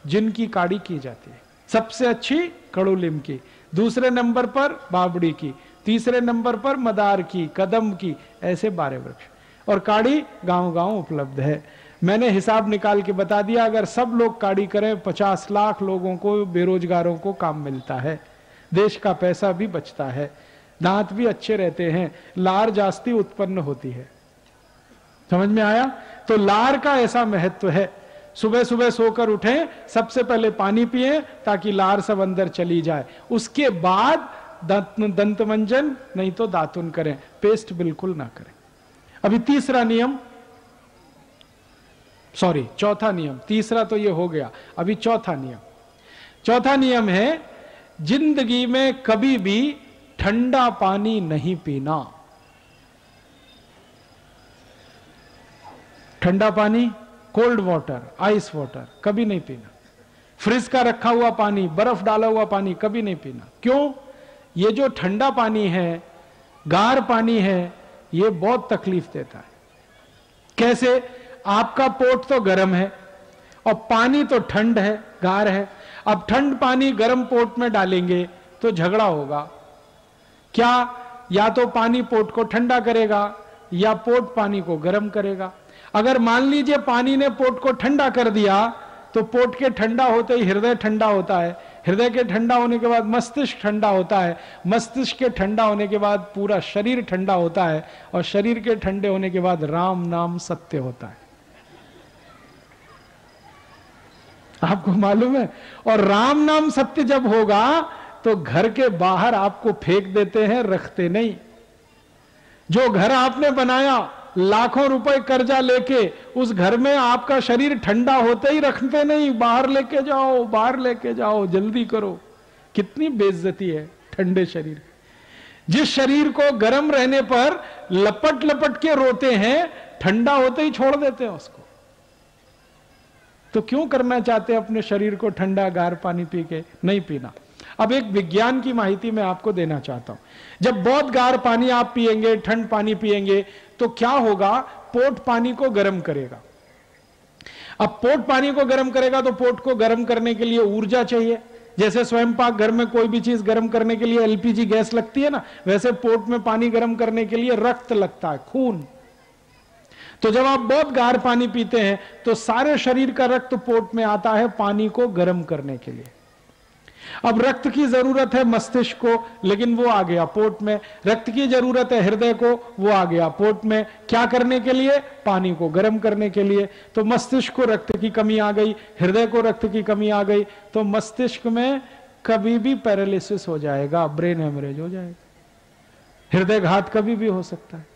जिनकी काढ़ी की जाती है। सबसे अच्छी कड़ूलिम की, दूसरे नंबर पर बाबड़ी की, तीसरे नंबर पर मदार की, कदम की, ऐसे बारह वृक्ष। और काढ़ी गांव गांव उपलब्ध है। मैंने हिसाब निकाल के बता दिया, अगर सब लोग काढ़ी करें पचास लाख लोगों को, बेरोजगारों को काम मिलता है, देश का पैसा भी बचता है, दांत भी अच्छे रहते हैं, लार जास्ती उत्पन्न होती है। समझ में आया? तो लार का ऐसा महत्व है। सुबह सुबह सोकर उठें, सबसे पहले पानी पिएं ताकि लार सब अंदर चली जाए। उसके बाद दंतमंजन नहीं तो दातुन करें, पेस्ट बिल्कुल ना करें। अभी तीसरा नियम, सॉरी चौथा नियम, तीसरा तो ये हो गया, अभी चौथा नियम। चौथा नियम है, जिंदगी में कभी भी ठंडा पानी नहीं पीना। ठंडा पानी, कोल्ड वाटर, आइस वाटर कभी नहीं पीना। फ्रिज का रखा हुआ पानी, बर्फ डाला हुआ पानी कभी नहीं पीना। क्यों? ये जो ठंडा पानी है, गार पानी है, ये बहुत तकलीफ देता है। कैसे? आपका पेट तो गर्म है और पानी तो ठंड है, गार है। अब ठंड पानी गर्म पेट में डालेंगे तो झगड़ा होगा। क्या? या तो पानी पोट को ठंडा करेगा या पोट पानी को गर्म करेगा। अगर मान लीजिए पानी ने पोट को ठंडा कर दिया, तो पोट के ठंडा होते ही हृदय ठंडा होता है, हृदय के ठंडा होने के बाद मस्तिष्क ठंडा होता है, मस्तिष्क के ठंडा होने के बाद पूरा शरीर ठंडा होता है, और शरीर के ठंडे होने के बाद राम नाम सत्य होता है। आपको मालूम है? और राम नाम सत्य जब होगा तो घर के बाहर आपको फेंक देते हैं, रखते नहीं। जो घर आपने बनाया लाखों रुपए कर्जा लेके, उस घर में आपका शरीर ठंडा होते ही रखते नहीं, बाहर लेके जाओ, बाहर लेके जाओ, जल्दी करो। कितनी बेइज्जती है ठंडे शरीर। जिस शरीर को गर्म रहने पर लपट लपट के रोते हैं, ठंडा होते ही छोड़ देते हैं उसको। तो क्यों करना चाहते हैं अपने शरीर को ठंडा? गार पानी पी के नहीं पीना। अब एक विज्ञान की माहिती मैं आपको देना चाहता हूं। जब बहुत गार पानी आप पिएंगे, ठंड पानी पिएंगे, तो क्या होगा? पोट पानी को गर्म करेगा। अब पोट पानी को गर्म करेगा तो पोट को गर्म करने के लिए ऊर्जा चाहिए। जैसे स्वयं पाक घर में कोई भी चीज गर्म करने के लिए एलपीजी गैस लगती है ना, वैसे पोट में पानी गर्म करने के लिए रक्त लगता है, खून। तो जब आप बहुत गार पानी पीते हैं तो सारे शरीर का रक्त पोट में आता है पानी को गर्म करने के लिए। अब रक्त की जरूरत है मस्तिष्क को, लेकिन वो आ गया पोट में। रक्त की जरूरत है हृदय को, वो आ गया पोट में। क्या करने के लिए? पानी को गर्म करने के लिए। तो मस्तिष्क को रक्त की कमी आ गई, हृदय को रक्त की कमी आ गई, तो मस्तिष्क में कभी भी पैरालिसिस हो जाएगा, ब्रेन हेमरेज हो जाएगा, हृदय घात कभी भी हो सकता है।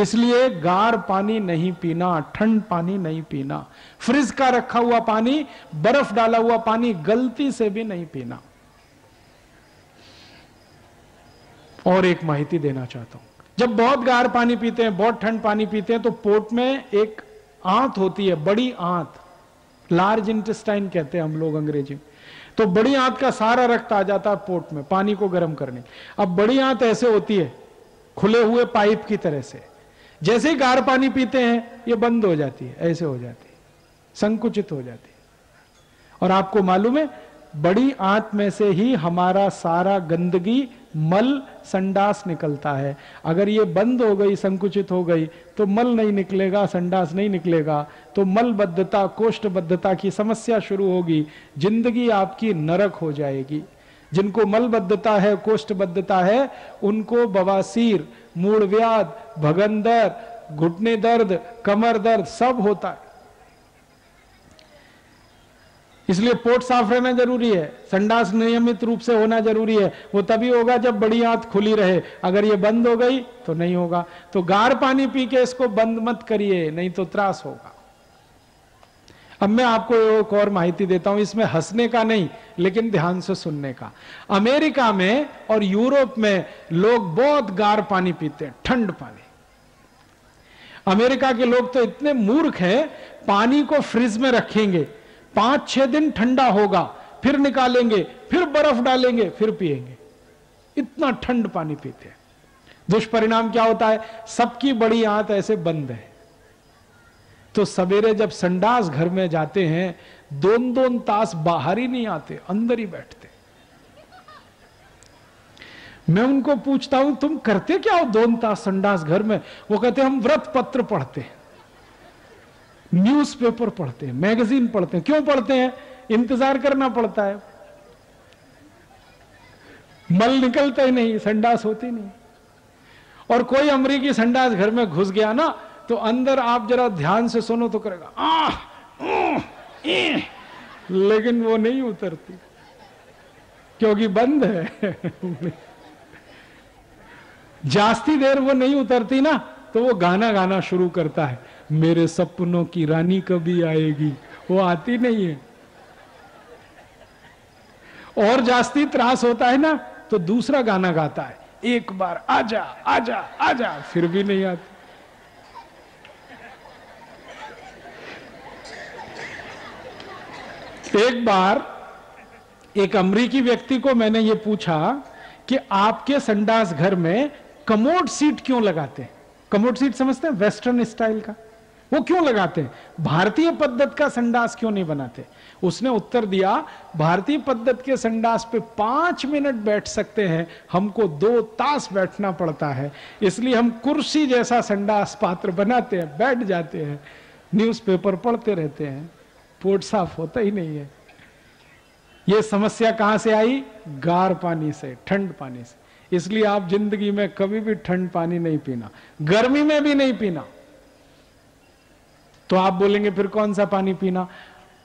इसलिए गार पानी नहीं पीना, ठंड पानी नहीं पीना, फ्रिज का रखा हुआ पानी, बर्फ डाला हुआ पानी गलती से भी नहीं पीना। और एक माहिती देना चाहता हूं। जब बहुत गार पानी पीते हैं, बहुत ठंड पानी पीते हैं, तो पोट में एक आंत होती है, बड़ी आंत, लार्ज इंटेस्टाइन कहते हैं हम लोग अंग्रेजी। तो बड़ी आंत का सारा रक्त आ जाता है पोट में पानी को गर्म करने। अब बड़ी आंत ऐसे होती है खुले हुए पाइप की तरह से, जैसे ही गार पानी पीते हैं ये बंद हो जाती है, ऐसे हो जाती है, संकुचित हो जाती है। और आपको मालूम है बड़ी आंत में से ही हमारा सारा गंदगी, मल, संडास निकलता है। अगर ये बंद हो गई, संकुचित हो गई, तो मल नहीं निकलेगा, संडास नहीं निकलेगा, तो मलबद्धता, कोष्ठबद्धता की समस्या शुरू होगी, जिंदगी आपकी नरक हो जाएगी। जिनको मलबद्धता है, कोष्ठबद्धता है, उनको बवासीर, मूड़व्याध, भगंदर, घुटने दर्द, कमर दर्द सब होता है। इसलिए पोट साफ रहना जरूरी है, संडास नियमित रूप से होना जरूरी है। वो तभी होगा जब बड़ी आंत खुली रहे, अगर ये बंद हो गई तो नहीं होगा। तो गार पानी पी के इसको बंद मत करिए, नहीं तो त्रास होगा। अब मैं आपको एक और माहिती देता हूं, इसमें हंसने का नहीं लेकिन ध्यान से सुनने का। अमेरिका में और यूरोप में लोग बहुत गार पानी पीते हैं, ठंड पानी। अमेरिका के लोग तो इतने मूर्ख हैं, पानी को फ्रिज में रखेंगे, पांच छह दिन ठंडा होगा, फिर निकालेंगे, फिर बर्फ डालेंगे, फिर पिएंगे। इतना ठंड पानी पीते हैं। दुष्परिणाम क्या होता है? सबकी बड़ी आंत ऐसे बंद है, तो सवेरे जब संडास घर में जाते हैं, दोन दोन तास बाहर ही नहीं आते, अंदर ही बैठते। मैं उनको पूछता हूं तुम करते क्या हो दोन तास संडास घर में? वो कहते हम व्रत पत्र पढ़ते हैं, न्यूज़पेपर पढ़ते हैं, मैगजीन पढ़ते हैं। क्यों पढ़ते हैं? इंतजार करना पड़ता है, मल निकलता ही नहीं, संडास होती नहीं। और कोई अमरीकी संडास घर में घुस गया ना, तो अंदर आप जरा ध्यान से सुनो तो करेगा आह, आह, लेकिन वो नहीं उतरती क्योंकि बंद है। जास्ती देर वो नहीं उतरती ना, तो वो गाना गाना शुरू करता है, मेरे सपनों की रानी कभी आएगी। वो आती नहीं है। और जास्ती त्रास होता है ना, तो दूसरा गाना गाता है, एक बार आजा आजा आजा, फिर भी नहीं आती। एक बार एक अमरीकी व्यक्ति को मैंने ये पूछा कि आपके संडास घर में कमोड सीट क्यों लगाते हैं? कमोड सीट समझते हैं वेस्टर्न स्टाइल का, वो क्यों लगाते हैं? भारतीय पद्धत का संडास क्यों नहीं बनाते? उसने उत्तर दिया, भारतीय पद्धत के संडास पे पांच मिनट बैठ सकते हैं, हमको दो तास बैठना पड़ता है, इसलिए हम कुर्सी जैसा संडास पात्र बनाते हैं, बैठ जाते हैं, न्यूज़पेपर पढ़ते रहते हैं, पोट साफ होता ही नहीं है। यह समस्या कहां से आई? गार पानी से, ठंड पानी से। इसलिए आप जिंदगी में कभी भी ठंड पानी नहीं पीना, गर्मी में भी नहीं पीना। तो आप बोलेंगे फिर कौन सा पानी पीना?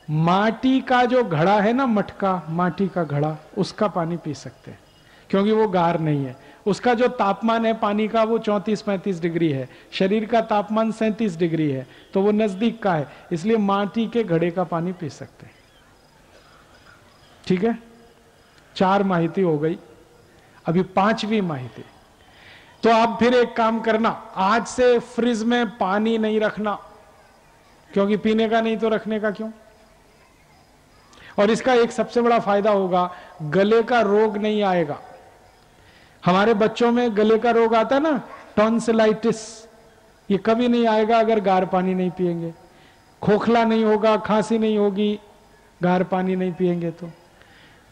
माटी का जो घड़ा है ना, मटका, माटी का घड़ा, उसका पानी पी सकते हैं क्योंकि वो गार नहीं है। उसका जो तापमान है पानी का वो चौंतीस पैंतीस डिग्री है, शरीर का तापमान सैंतीस डिग्री है, तो वो नजदीक का है, इसलिए माटी के घड़े का पानी पी सकते हैं। ठीक है, चार माहिती हो गई। अभी पांचवी माहिती। तो आप फिर एक काम करना, आज से फ्रिज में पानी नहीं रखना, क्योंकि पीने का नहीं तो रखने का क्यों। और इसका एक सबसे बड़ा फायदा होगा, गले का रोग नहीं आएगा। हमारे बच्चों में गले का रोग आता है ना, टॉन्सिलाइटिस, ये कभी नहीं आएगा अगर गार पानी नहीं पिएंगे। खोखला नहीं होगा, खांसी नहीं होगी, गार पानी नहीं पिएंगे तो।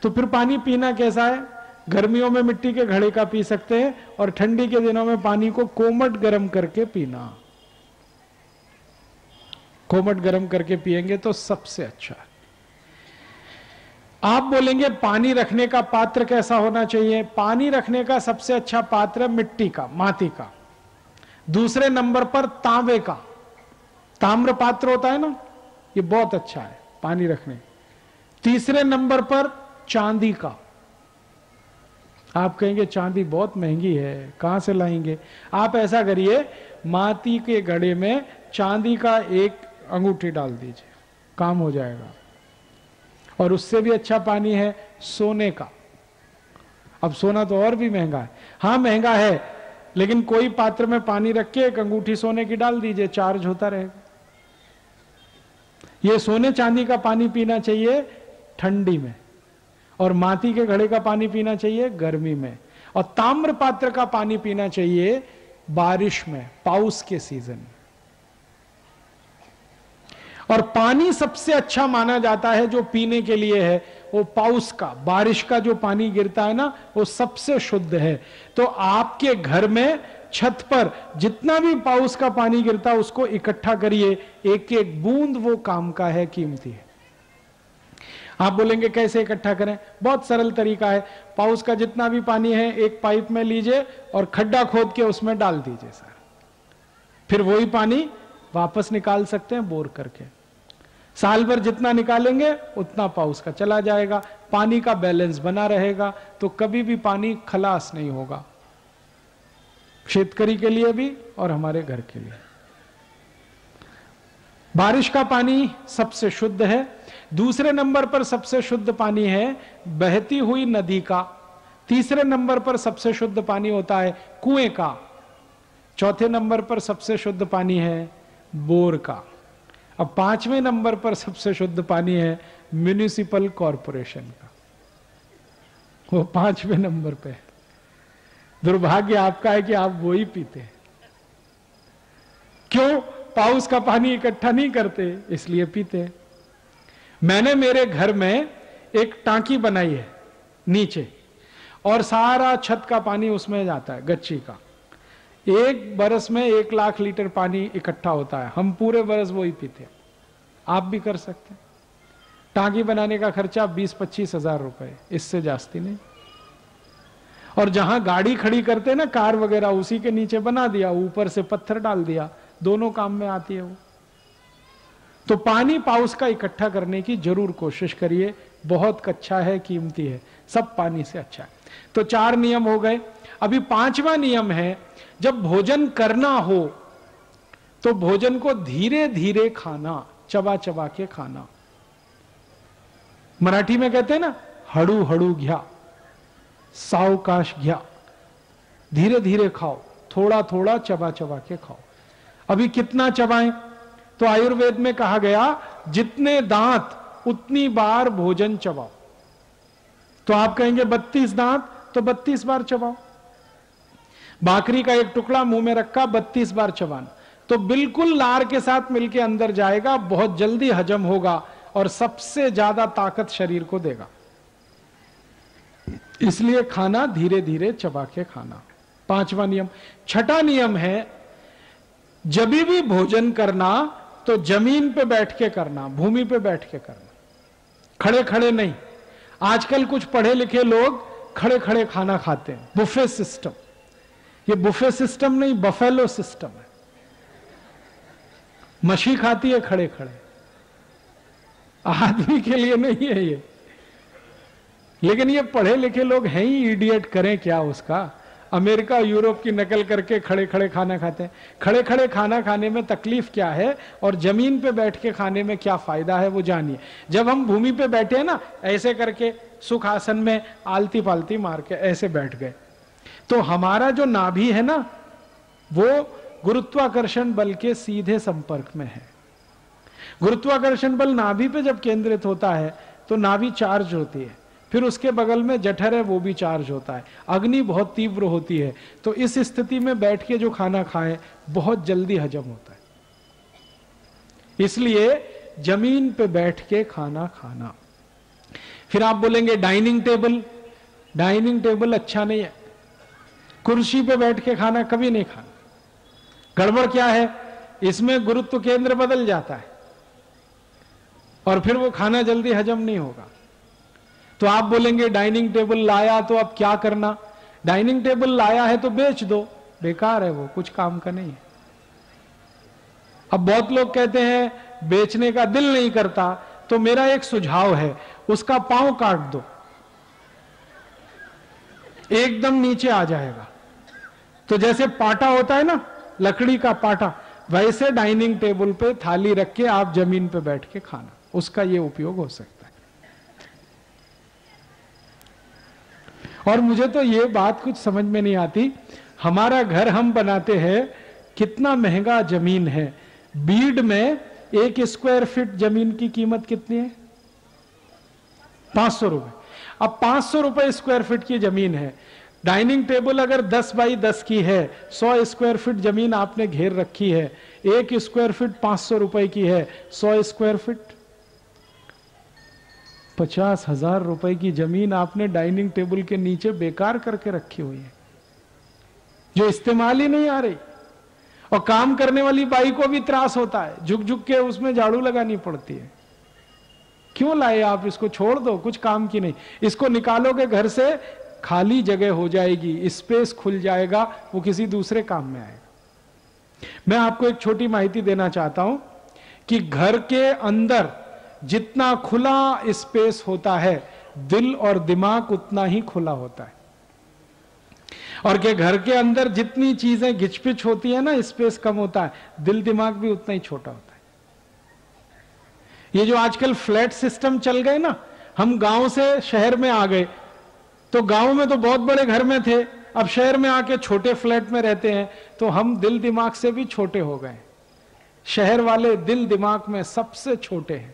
तो फिर पानी पीना कैसा है, गर्मियों में मिट्टी के घड़े का पी सकते हैं और ठंडी के दिनों में पानी को कोमट गर्म करके पीना। कोमट गर्म करके पिएंगे तो सबसे अच्छा है। आप बोलेंगे पानी रखने का पात्र कैसा होना चाहिए। पानी रखने का सबसे अच्छा पात्र मिट्टी का, माटी का। दूसरे नंबर पर तांबे का, ताम्र पात्र होता है ना, ये बहुत अच्छा है पानी रखने। तीसरे नंबर पर चांदी का। आप कहेंगे चांदी बहुत महंगी है, कहां से लाएंगे। आप ऐसा करिए, माटी के घड़े में चांदी का एक अंगूठी डाल दीजिए, काम हो जाएगा। और उससे भी अच्छा पानी है सोने का। अब सोना तो और भी महंगा है। हाँ महंगा है, लेकिन कोई पात्र में पानी रख के एक अंगूठी सोने की डाल दीजिए, चार्ज होता रहेगा। ये सोने चांदी का पानी पीना चाहिए ठंडी में, और माटी के घड़े का पानी पीना चाहिए गर्मी में, और ताम्र पात्र का पानी पीना चाहिए बारिश में, पाउस के सीजन में। और पानी सबसे अच्छा माना जाता है जो पीने के लिए है, वो पाउस का, बारिश का जो पानी गिरता है ना, वो सबसे शुद्ध है। तो आपके घर में छत पर जितना भी पाउस का पानी गिरता है उसको इकट्ठा करिए, एक एक बूंद, वो काम का है, कीमती है। आप बोलेंगे कैसे इकट्ठा करें, बहुत सरल तरीका है। पाउस का जितना भी पानी है एक पाइप में लीजिए और खड्डा खोद के उसमें डाल दीजिए सर, फिर वही पानी वापस निकाल सकते हैं बोर करके। साल भर जितना निकालेंगे उतना पाउस का चला जाएगा, पानी का बैलेंस बना रहेगा, तो कभी भी पानी खलास नहीं होगा, शेतकारी के लिए भी और हमारे घर के लिए। बारिश का पानी सबसे शुद्ध है। दूसरे नंबर पर सबसे शुद्ध पानी है बहती हुई नदी का। तीसरे नंबर पर सबसे शुद्ध पानी होता है कुएं का। चौथे नंबर पर सबसे शुद्ध पानी है बोर का। अब पांचवें नंबर पर सबसे शुद्ध पानी है म्युनिसिपल कॉरपोरेशन का, वो पांचवें नंबर पे है। दुर्भाग्य आपका है कि आप वो ही पीते हैं। क्यों, पाउस का पानी इकट्ठा नहीं करते, इसलिए पीते हैं। मैंने मेरे घर में एक टांकी बनाई है नीचे, और सारा छत का पानी उसमें जाता है, गच्ची का। एक बरस में एक लाख लीटर पानी इकट्ठा होता है, हम पूरे बरस वो ही पीते हैं। आप भी कर सकते हैं। टांकी बनाने का खर्चा बीस पच्चीस हजार रुपए, इससे जास्ती नहीं। और जहां गाड़ी खड़ी करते हैं ना, कार वगैरह, उसी के नीचे बना दिया, ऊपर से पत्थर डाल दिया, दोनों काम में आती है वो। तो पानी पाउस का इकट्ठा करने की जरूर कोशिश करिए, बहुत अच्छा है, कीमती है, सब पानी से अच्छा है। तो चार नियम हो गए। अभी पांचवा नियम है, जब भोजन करना हो तो भोजन को धीरे धीरे खाना, चबा चबा के खाना। मराठी में कहते हैं ना, हड़ू हड़ू घ्या, सावकाश घ्या, धीरे धीरे खाओ, थोड़ा थोड़ा चबा चबा के खाओ। अभी कितना चबाएं, तो आयुर्वेद में कहा गया जितने दांत उतनी बार भोजन चबाओ। तो आप कहेंगे बत्तीस दांत, तो बत्तीस बार चबाओ। बाकरी का एक टुकड़ा मुंह में रखा, बत्तीस बार चबाना, तो बिल्कुल लार के साथ मिलके अंदर जाएगा, बहुत जल्दी हजम होगा और सबसे ज्यादा ताकत शरीर को देगा। इसलिए खाना धीरे धीरे चबा के खाना, पांचवा नियम। छठा नियम है, जब भी भोजन करना तो जमीन पे बैठ के करना, भूमि पे बैठ के करना, खड़े खड़े नहीं। आजकल कुछ पढ़े लिखे लोग खड़े खड़े खाना खाते हैं, बुफे सिस्टम। ये बुफे सिस्टम नहीं, बफेलो सिस्टम है। मछली खाती है खड़े खड़े, आदमी के लिए नहीं है ये, लेकिन ये पढ़े लिखे लोग हैं ही इडियट, करें क्या उसका। अमेरिका यूरोप की नकल करके खड़े खड़े खाना खाते हैं। खड़े खड़े खाना खाने में तकलीफ क्या है और जमीन पे बैठ के खाने में क्या फायदा है वो जानिए। जब हम भूमि पे बैठे हैं ना, ऐसे करके सुख आसन में आलती पालती मार के ऐसे बैठ गए, तो हमारा जो नाभि है ना वो गुरुत्वाकर्षण बल के सीधे संपर्क में है। गुरुत्वाकर्षण बल नाभि पे जब केंद्रित होता है तो नाभि चार्ज होती है, फिर उसके बगल में जठर है वो भी चार्ज होता है, अग्नि बहुत तीव्र होती है, तो इस स्थिति में बैठ के जो खाना खाएं बहुत जल्दी हजम होता है। इसलिए जमीन पे बैठ के खाना खाना। फिर आप बोलेंगे डाइनिंग टेबल, डाइनिंग टेबल अच्छा नहीं है। कुर्सी पे बैठ के खाना कभी नहीं खाना। गड़बड़ क्या है इसमें, गुरुत्व केंद्र बदल जाता है और फिर वो खाना जल्दी हजम नहीं होगा। तो आप बोलेंगे डाइनिंग टेबल लाया तो अब क्या करना, डाइनिंग टेबल लाया है तो बेच दो, बेकार है वो, कुछ काम का नहीं है। अब बहुत लोग कहते हैं बेचने का दिल नहीं करता, तो मेरा एक सुझाव है, उसका पांव काट दो, एकदम नीचे आ जाएगा। तो जैसे पाटा होता है ना, लकड़ी का पाटा, वैसे डाइनिंग टेबल पे थाली रख के आप जमीन पे बैठ के खाना, उसका ये उपयोग हो सकता है। और मुझे तो ये बात कुछ समझ में नहीं आती, हमारा घर हम बनाते हैं, कितना महंगा जमीन है। बीड में एक स्क्वायर फीट जमीन की कीमत कितनी है, पांच सौ रुपए। अब पांच सौ रुपए स्क्वायर फीट की जमीन है। डाइनिंग टेबल अगर दस बाई दस की है, सौ स्क्वायर फीट जमीन आपने घेर रखी है, एक स्क्वायर फीट पांच सौ रुपए की है, सौ स्क्वायर फीट पचास हजार रुपए की जमीन आपने डाइनिंग टेबल के नीचे बेकार करके रखी हुई है, जो इस्तेमाल ही नहीं आ रही। और काम करने वाली बाई को भी त्रास होता है, झुक झुक के उसमें झाड़ू लगानी पड़ती है। क्यों लाए आप इसको, छोड़ दो, कुछ काम की नहीं। इसको निकालोगे घर से, खाली जगह हो जाएगी, स्पेस खुल जाएगा, वो किसी दूसरे काम में आएगा। मैं आपको एक छोटी माहिती देना चाहता हूं कि घर के अंदर जितना खुला स्पेस होता है, दिल और दिमाग उतना ही खुला होता है। और के घर के अंदर जितनी चीजें घिचपिच होती है ना, स्पेस कम होता है, दिल दिमाग भी उतना ही छोटा होता है। ये जो आजकल फ्लैट सिस्टम चल गए ना, हम गांव से शहर में आ गए, तो गांव में तो बहुत बड़े घर में थे, अब शहर में आके छोटे फ्लैट में रहते हैं, तो हम दिल दिमाग से भी छोटे हो गए। शहर वाले दिल दिमाग में सबसे छोटे हैं,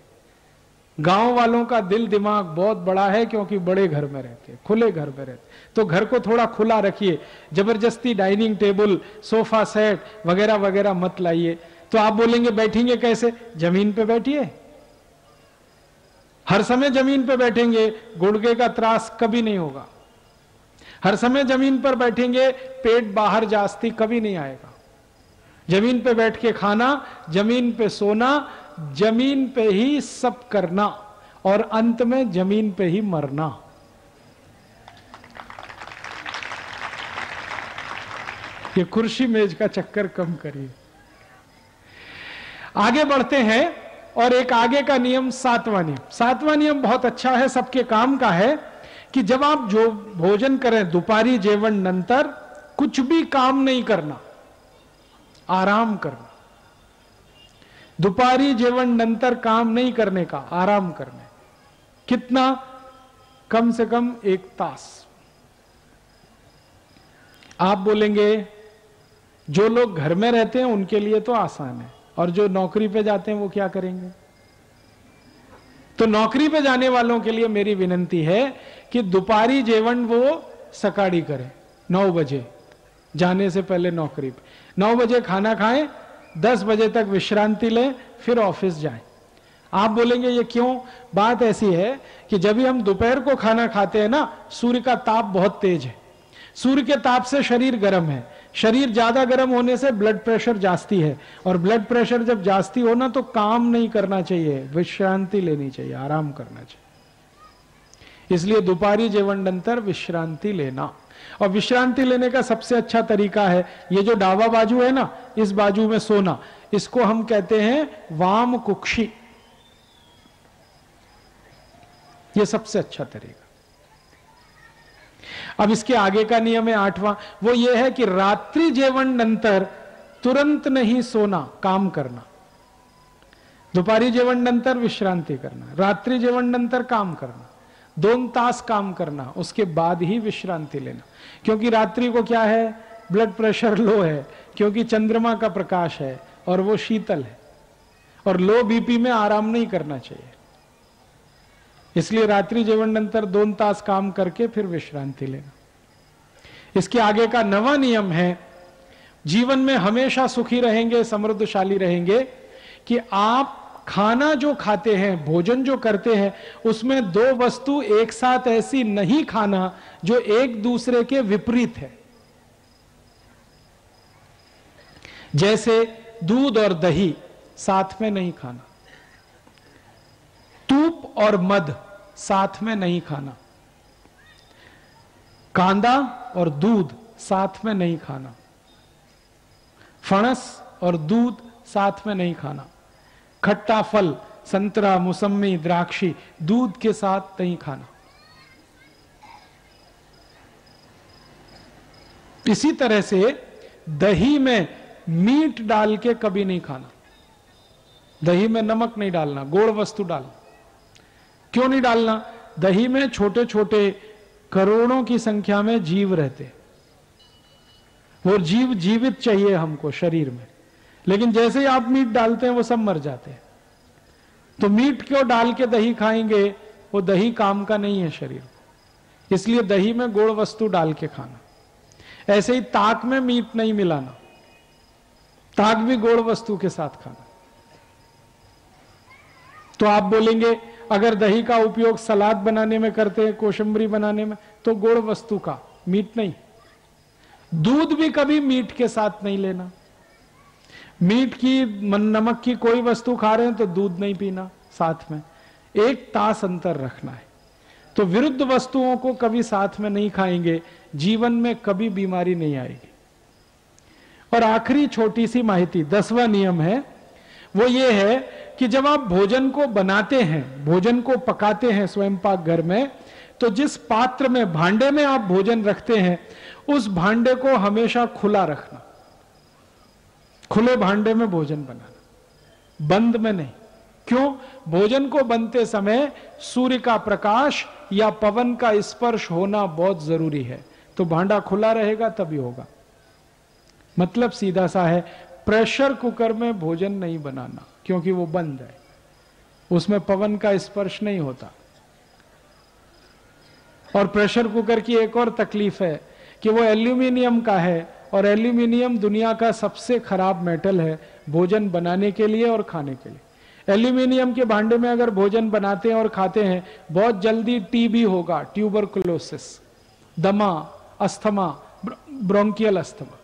गांव वालों का दिल दिमाग बहुत बड़ा है, क्योंकि बड़े घर में रहते हैं, खुले घर में रहते हैं। तो घर को थोड़ा खुला रखिए, जबरदस्ती डाइनिंग टेबल, सोफा सेट वगैरह वगैरह मत लाइए। तो आप बोलेंगे बैठेंगे कैसे, जमीन पे बैठिए। हर समय जमीन पे बैठेंगे, गुड़गे का त्रास कभी नहीं होगा। हर समय जमीन पर बैठेंगे, पेट बाहर जास्ती कभी नहीं आएगा। जमीन पे बैठ के खाना, जमीन पे सोना, जमीन पे ही सब करना, और अंत में जमीन पे ही मरना। ये कुर्सी मेज का चक्कर कम करिए। आगे बढ़ते हैं, और एक आगे का नियम सातवां नियम। सातवां नियम बहुत अच्छा है, सबके काम का है, कि जब आप जो भोजन करें दुपारी जेवण नंतर कुछ भी काम नहीं करना, आराम करना। दुपारी जेवण नंतर काम नहीं करने का, आराम करने, कितना, कम से कम एक तास। आप बोलेंगे जो लोग घर में रहते हैं उनके लिए तो आसान है, और जो नौकरी पे जाते हैं वो क्या करेंगे। तो नौकरी पे जाने वालों के लिए मेरी विनती है कि दुपारी जेवण वो सकाड़ी करें, नौ बजे जाने से पहले नौकरी पे, नौ बजे खाना खाएं, दस बजे तक विश्रांति लें, फिर ऑफिस जाएं। आप बोलेंगे ये क्यों, बात ऐसी है कि जब भी हम दोपहर को खाना खाते हैं ना, सूर्य का ताप बहुत तेज है, सूर्य के ताप से शरीर गर्म है, शरीर ज्यादा गर्म होने से ब्लड प्रेशर जास्ती है, और ब्लड प्रेशर जब जास्ती हो ना तो काम नहीं करना चाहिए, विश्रांति लेनी चाहिए, आराम करना चाहिए। इसलिए दोपहरी जेवण अंतर विश्रांति लेना, और विश्रांति लेने का सबसे अच्छा तरीका है ये जो डावा बाजू है ना, इस बाजू में सोना, इसको हम कहते हैं वाम कुक्षी। यह सबसे अच्छा तरीका। अब इसके आगे का नियम है आठवां, वो ये है कि रात्रि जेवण नंतर तुरंत नहीं सोना, काम करना। दुपारी जेवण नंतर विश्रांति करना, रात्रि जेवण नंतर काम करना, दोन तास काम करना, उसके बाद ही विश्रांति लेना। क्योंकि रात्रि को क्या है, ब्लड प्रेशर लो है, क्योंकि चंद्रमा का प्रकाश है और वो शीतल है, और लो बीपी में आराम नहीं करना चाहिए। इसलिए रात्रि जेवण नंतर दोन तास काम करके फिर विश्रांति लेना। इसके आगे का नवा नियम है, जीवन में हमेशा सुखी रहेंगे, समृद्धशाली रहेंगे, कि आप खाना जो खाते हैं, भोजन जो करते हैं, उसमें दो वस्तु एक साथ ऐसी नहीं खाना जो एक दूसरे के विपरीत है। जैसे दूध और दही साथ में नहीं खाना, तूप और मध साथ में नहीं खाना, कांदा और दूध साथ में नहीं खाना, फणस और दूध साथ में नहीं खाना, खट्टा फल संतरा मौसमी द्राक्षी दूध के साथ नहीं खाना। इसी तरह से दही में मीट डाल के कभी नहीं खाना, दही में नमक नहीं डालना, गोड़ वस्तु डालना। क्यों नहीं डालना? दही में छोटे छोटे करोड़ों की संख्या में जीव रहते, वो जीव जीवित चाहिए हमको शरीर में, लेकिन जैसे ही आप मीट डालते हैं वो सब मर जाते हैं। तो मीट क्यों डाल के दही खाएंगे, वो दही काम का नहीं है शरीर को, इसलिए दही में गुड़ वस्तु डाल के खाना। ऐसे ही ताक में मीट नहीं मिलाना, ताक भी गुड़ वस्तु के साथ खाना। तो आप बोलेंगे अगर दही का उपयोग सलाद बनाने में करते हैं, कोशिंबरी बनाने में, तो गुड़ वस्तु का, मीट नहीं। दूध भी कभी मीट के साथ नहीं लेना, मीट की नमक की कोई वस्तु खा रहे हैं तो दूध नहीं पीना, साथ में एक तास अंतर रखना है। तो विरुद्ध वस्तुओं को कभी साथ में नहीं खाएंगे, जीवन में कभी बीमारी नहीं आएगी। और आखिरी छोटी सी माहिती, दसवां नियम है, वो ये है कि जब आप भोजन को बनाते हैं, भोजन को पकाते हैं स्वयं पाक घर में, तो जिस पात्र में, भांडे में आप भोजन रखते हैं, उस भांडे को हमेशा खुला रखना, खुले भांडे में भोजन बनाना, बंद में नहीं। क्यों? भोजन को बनते समय सूर्य का प्रकाश या पवन का स्पर्श होना बहुत जरूरी है। तो भांडा खुला रहेगा तभी होगा। मतलब सीधा सा है, प्रेशर कुकर में भोजन नहीं बनाना, क्योंकि वो बंद है, उसमें पवन का स्पर्श नहीं होता। और प्रेशर कुकर की एक और तकलीफ है कि वो एल्यूमिनियम का है, और एल्यूमिनियम दुनिया का सबसे खराब मेटल है भोजन बनाने के लिए और खाने के लिए। एल्यूमिनियम के भांडे में अगर भोजन बनाते हैं और खाते हैं, बहुत जल्दी टीबी होगा, ट्यूबरकुलोसिस, दमा, अस्थमा, ब्रोंकियल अस्थमा।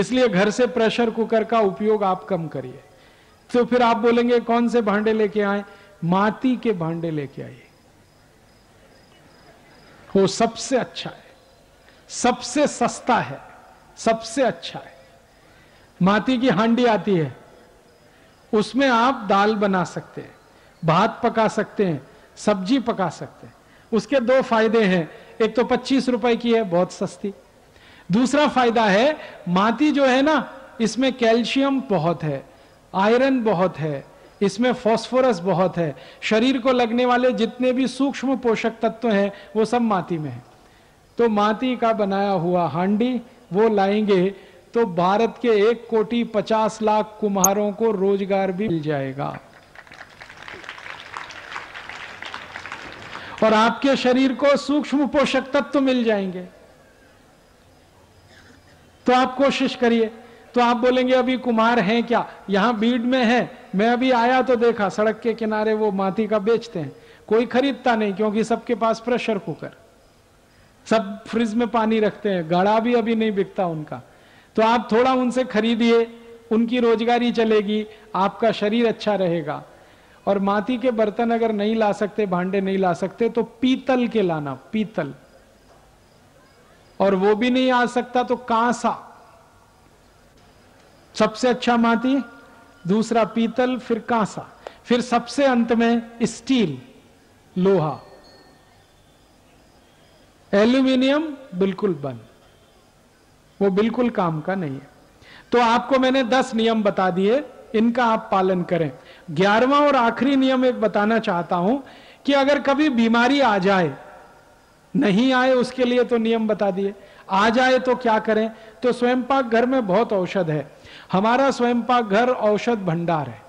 इसलिए घर से प्रेशर कुकर का उपयोग आप कम करिए। तो फिर आप बोलेंगे कौन से भांडे लेके आए? माटी के भांडे लेके आइए, वो सबसे अच्छा है, सबसे सस्ता है, सबसे अच्छा है। माटी की हांडी आती है, उसमें आप दाल बना सकते हैं, भात पका सकते हैं, सब्जी पका सकते हैं। उसके दो फायदे हैं, एक तो पच्चीस रुपए की है, बहुत सस्ती। दूसरा फायदा है, माटी जो है ना, इसमें कैल्शियम बहुत है, आयरन बहुत है, इसमें फॉस्फोरस बहुत है। शरीर को लगने वाले जितने भी सूक्ष्म पोषक तत्व हैं वो सब माटी में है। तो माटी का बनाया हुआ हांडी वो लाएंगे तो भारत के एक कोटी पचास लाख कुम्हारों को रोजगार भी मिल जाएगा। और आपके शरीर को सूक्ष्म पोषक तत्व मिल जाएंगे। तो आप कोशिश करिए। तो आप बोलेंगे अभी कुम्हार हैं क्या? यहां बीड में है, मैं अभी आया तो देखा सड़क के किनारे वो माटी का बेचते हैं, कोई खरीदता नहीं क्योंकि सबके पास प्रेशर कुकर, सब फ्रिज में पानी रखते हैं, गाढ़ा भी अभी नहीं बिकता उनका। तो आप थोड़ा उनसे खरीदिए, उनकी रोजगारी चलेगी, आपका शरीर अच्छा रहेगा। और माटी के बर्तन अगर नहीं ला सकते, भांडे नहीं ला सकते, तो पीतल के लाना, पीतल। और वो भी नहीं आ सकता तो कांसा, सबसे अच्छा माटी, दूसरा पीतल, फिर कांसा, फिर सबसे अंत में स्टील। लोहा, एल्यूमिनियम बिल्कुल बंद, वो बिल्कुल काम का नहीं है। तो आपको मैंने दस नियम बता दिए, इनका आप पालन करें। ग्यारहवां और आखिरी नियम एक बताना चाहता हूं कि अगर कभी बीमारी आ जाए, नहीं आए उसके लिए तो नियम बता दिए, आ जाए तो क्या करें। तो स्वयं पाक घर में बहुत औषध है, हमारा स्वयं पाक घर औषध भंडार है।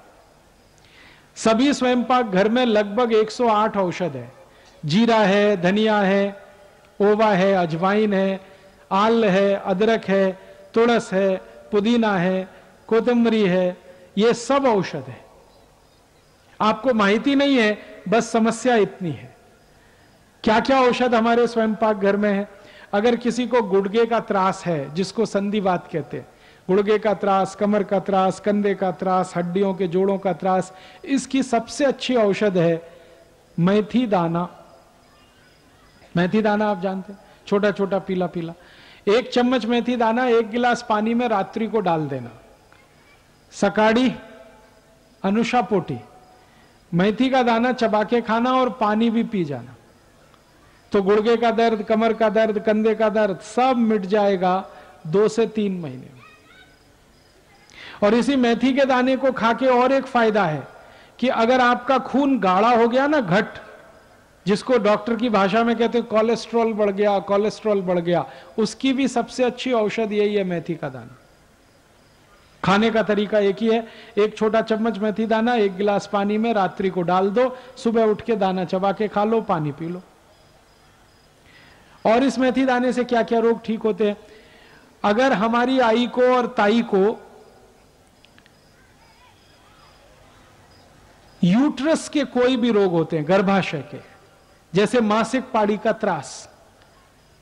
सभी स्वयं पाक घर में लगभग एक सौ आठ औषध है। जीरा है, धनिया है, ओवा है, अजवाइन है, आल है, अदरक है, तुलस है, पुदीना है, कोतम्बरी है, ये सब औषध है। आपको माहिती नहीं है, बस समस्या इतनी है क्या क्या औषध हमारे स्वयं पाक घर में है। अगर किसी को गुड़गे का त्रास है, जिसको संधिवात कहते हैं, गुड़गे का त्रास, कमर का त्रास, कंधे का त्रास, हड्डियों के जोड़ों का त्रास, इसकी सबसे अच्छी औषध है मेथी दाना। मेथी दाना आप जानते हैं, छोटा छोटा पीला पीला, एक चम्मच मेथी दाना एक गिलास पानी में रात्रि को डाल देना। सकाड़ी अनुषा पोटी, मेथी का दाना चबा के खाना और पानी भी पी जाना, तो गुड़गे का दर्द, कमर का दर्द, कंधे का दर्द सब मिट जाएगा दो से तीन महीने में। और इसी मेथी के दाने को खा के और एक फायदा है कि अगर आपका खून गाढ़ा हो गया ना, घट, जिसको डॉक्टर की भाषा में कहते हैं कोलेस्ट्रॉल बढ़ गया, कोलेस्ट्रॉल बढ़ गया, उसकी भी सबसे अच्छी औषध यही है मेथी का दाना। खाने का तरीका एक ही है, एक छोटा चम्मच मेथी दाना एक गिलास पानी में रात्रि को डाल दो, सुबह उठ के दाना चबा के खा लो, पानी पी लो। और इस मेथी दाने से क्या क्या रोग ठीक होते हैं। अगर हमारी आई को और ताई को यूट्रस के कोई भी रोग होते हैं, गर्भाशय के, जैसे मासिक पाड़ी का त्रास,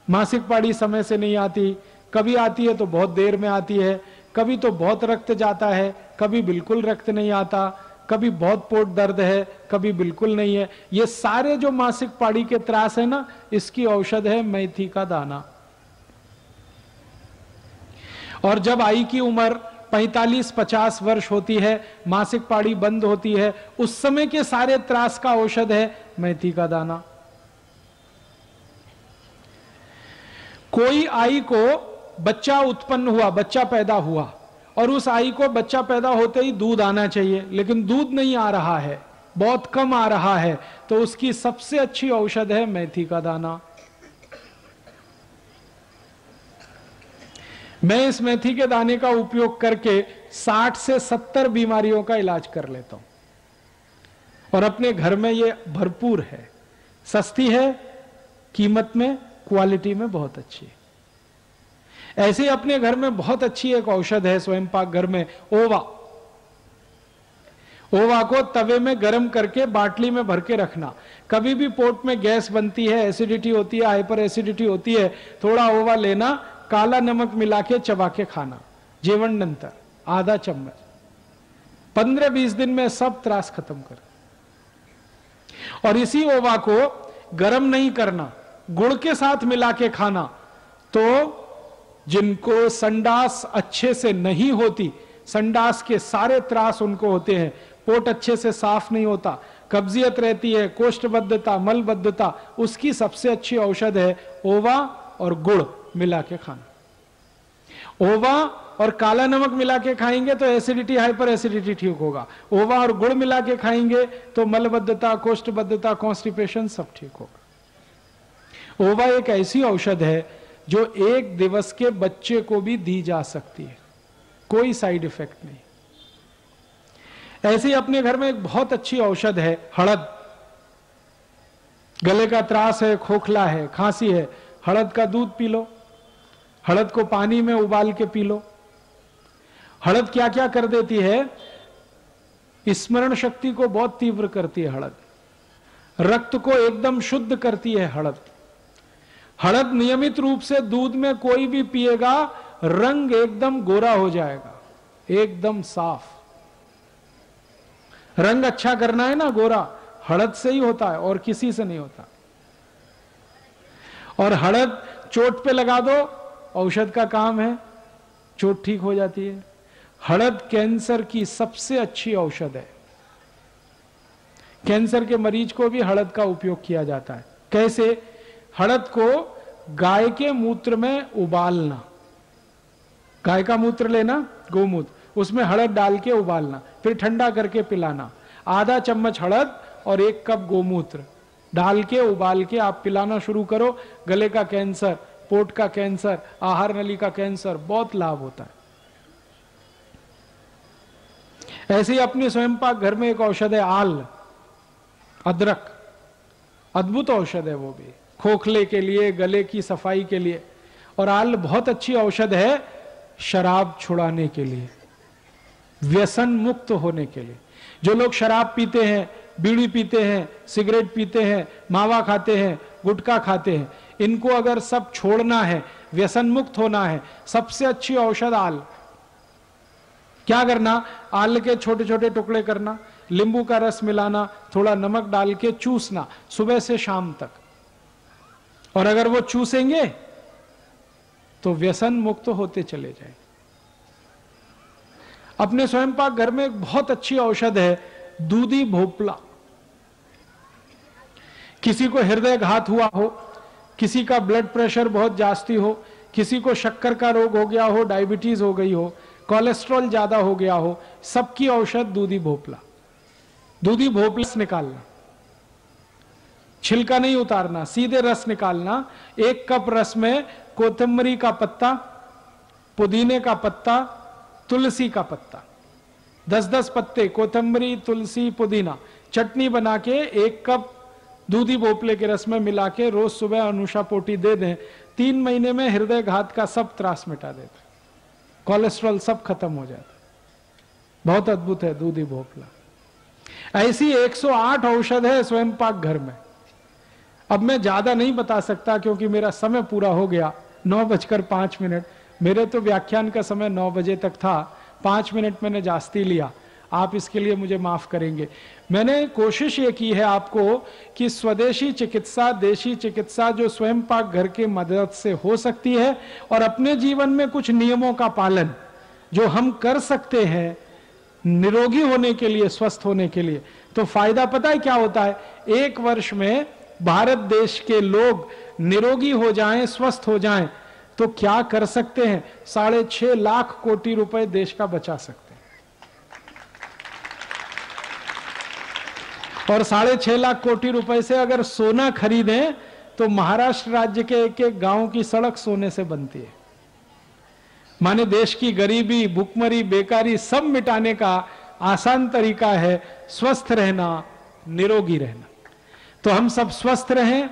मासिक पाड़ी समय से नहीं आती, कभी आती है तो बहुत देर में आती है, कभी तो बहुत रक्त जाता है, कभी बिल्कुल रक्त नहीं आता, कभी बहुत पोट दर्द है, कभी बिल्कुल नहीं है, ये सारे जो मासिक पाड़ी के त्रास है ना, इसकी औषध है मेथी का दाना। और जब आई की उम्र पैंतालीस पचास वर्ष होती है, मासिक पाड़ी बंद होती है, उस समय के सारे त्रास का औषध है मेथी का दाना। कोई आई को बच्चा उत्पन्न हुआ, बच्चा पैदा हुआ, और उस आई को बच्चा पैदा होते ही दूध आना चाहिए, लेकिन दूध नहीं आ रहा है, बहुत कम आ रहा है, तो उसकी सबसे अच्छी औषध है मेथी का दाना। मैं इस मेथी के दाने का उपयोग करके साठ से सत्तर बीमारियों का इलाज कर लेता हूं, और अपने घर में ये भरपूर है, सस्ती है, कीमत में, क्वालिटी में बहुत अच्छी है। ऐसे ही अपने घर में बहुत अच्छी एक औषध है स्वयं पाक घर में, ओवा। ओवा को तवे में गर्म करके बाटली में भर के रखना। कभी भी पोट में गैस बनती है, एसिडिटी होती है, हाइपर एसिडिटी होती है, थोड़ा ओवा लेना, काला नमक मिला के चबा के खाना, जीवन नंतर आधा चम्मच, पंद्रह बीस दिन में सब त्रास खत्म कर। और इसी ओवा को गरम नहीं करना, गुड़ के साथ मिला के खाना, तो जिनको संडास अच्छे से नहीं होती, संडास के सारे त्रास उनको होते हैं, पोट अच्छे से साफ नहीं होता, कब्जियत रहती है, कोष्ठबद्धता, मलबद्धता, उसकी सबसे अच्छी औषध है ओवा और गुड़ मिला के खाना। ओवा और काला नमक मिला के खाएंगे तो एसिडिटी, हाइपर एसिडिटी ठीक होगा। ओवा और गुड़ मिला के खाएंगे तो मलबद्धता, कोष्ठबद्धता, कॉन्स्टिपेशन सब ठीक होगा। ओवा एक ऐसी औषध है जो एक दिवस के बच्चे को भी दी जा सकती है, कोई साइड इफेक्ट नहीं। ऐसे ही अपने घर में एक बहुत अच्छी औषध है हड़द। गले का त्रास है, खोखला है, खांसी है, हड़द का दूध पी लो, हड़द को पानी में उबाल के पी लो। हड़द क्या क्या कर देती है, स्मरण शक्ति को बहुत तीव्र करती है हड़द, रक्त को एकदम शुद्ध करती है हड़द। हड़द नियमित रूप से दूध में कोई भी पिएगा, रंग एकदम गोरा हो जाएगा, एकदम साफ। रंग अच्छा करना है ना गोरा, हड़द से ही होता है और किसी से नहीं होता। और हड़द चोट पे लगा दो, औषध का काम है, चोट ठीक हो जाती है। हड़द कैंसर की सबसे अच्छी औषध है, कैंसर के मरीज को भी हड़द का उपयोग किया जाता है। कैसे? हड़द को गाय के मूत्र में उबालना, गाय का मूत्र लेना, गोमूत्र, उसमें हड़द डाल के उबालना, फिर ठंडा करके पिलाना। आधा चम्मच हड़द और एक कप गोमूत्र डाल के उबाल के आप पिलाना शुरू करो, गले का कैंसर, पोट का कैंसर, आहार नली का कैंसर, बहुत लाभ होता है। ऐसे ही अपने स्वयं पाक घर में एक औषध है आल, अदरक, अद्भुत औषध है वो भी, खोखले के लिए, गले की सफाई के लिए। और आल बहुत अच्छी औषध है शराब छुड़ाने के लिए, व्यसन मुक्त होने के लिए। जो लोग शराब पीते हैं, बीड़ी पीते हैं, सिगरेट पीते हैं, मावा खाते हैं, गुटखा खाते हैं, इनको अगर सब छोड़ना है, व्यसन मुक्त होना है, सबसे अच्छी औषध आल। क्या करना? आल के छोटे छोटे टुकड़े करना, नींबू का रस मिलाना, थोड़ा नमक डाल के चूसना सुबह से शाम तक। और अगर वो चूसेंगे तो व्यसन मुक्त होते चले जाएं। अपने स्वयं पाक घर में एक बहुत अच्छी औषध है दूधी भोपला। किसी को हृदय घात हुआ हो, किसी का ब्लड प्रेशर बहुत जास्ती हो, किसी को शक्कर का रोग हो गया हो, डायबिटीज हो गई हो, कोलेस्ट्रॉल ज्यादा हो गया हो, सबकी औषध दूधी भोपला। दूधी भोपला निकालना, छिलका नहीं उतारना, सीधे रस निकालना। एक कप रस में कोथिम्बरी का पत्ता, पुदीने का पत्ता, तुलसी का पत्ता, दस दस पत्ते कोथिम्बरी, तुलसी, पुदीना, चटनी बना के एक कप दूधी भोपले के रस में मिला के रोज सुबह अनुषा पोटी दे दें। तीन महीने में हृदय घात का सब त्रास मिटा देता, कोलेस्ट्रॉल सब खत्म हो जाता। बहुत अद्भुत है दूधी भोपला। ऐसी एक सौ आठ औषध है स्वयं पाक घर में। अब मैं ज्यादा नहीं बता सकता क्योंकि मेरा समय पूरा हो गया, नौ बजकर पांच मिनट। मेरे तो व्याख्यान का समय नौ बजे तक था, पांच मिनट मैंने जास्ती लिया, आप इसके लिए मुझे माफ करेंगे। मैंने कोशिश ये की है आपको कि स्वदेशी चिकित्सा, देशी चिकित्सा जो स्वयं पाक घर के मदद से हो सकती है, और अपने जीवन में कुछ नियमों का पालन जो हम कर सकते हैं निरोगी होने के लिए, स्वस्थ होने के लिए। तो फायदा पता है क्या होता है? एक वर्ष में भारत देश के लोग निरोगी हो जाएं, स्वस्थ हो जाएं, तो क्या कर सकते हैं? साढ़े छह लाख कोटि रुपए देश का बचा सकते हैं। और साढ़े छह लाख कोटि रुपए से अगर सोना खरीदें तो महाराष्ट्र राज्य के एक एक गांव की सड़क सोने से बनती है। माने देश की गरीबी, भुखमरी, बेकारी सब मिटाने का आसान तरीका है स्वस्थ रहना, निरोगी रहना। तो हम सब स्वस्थ रहें,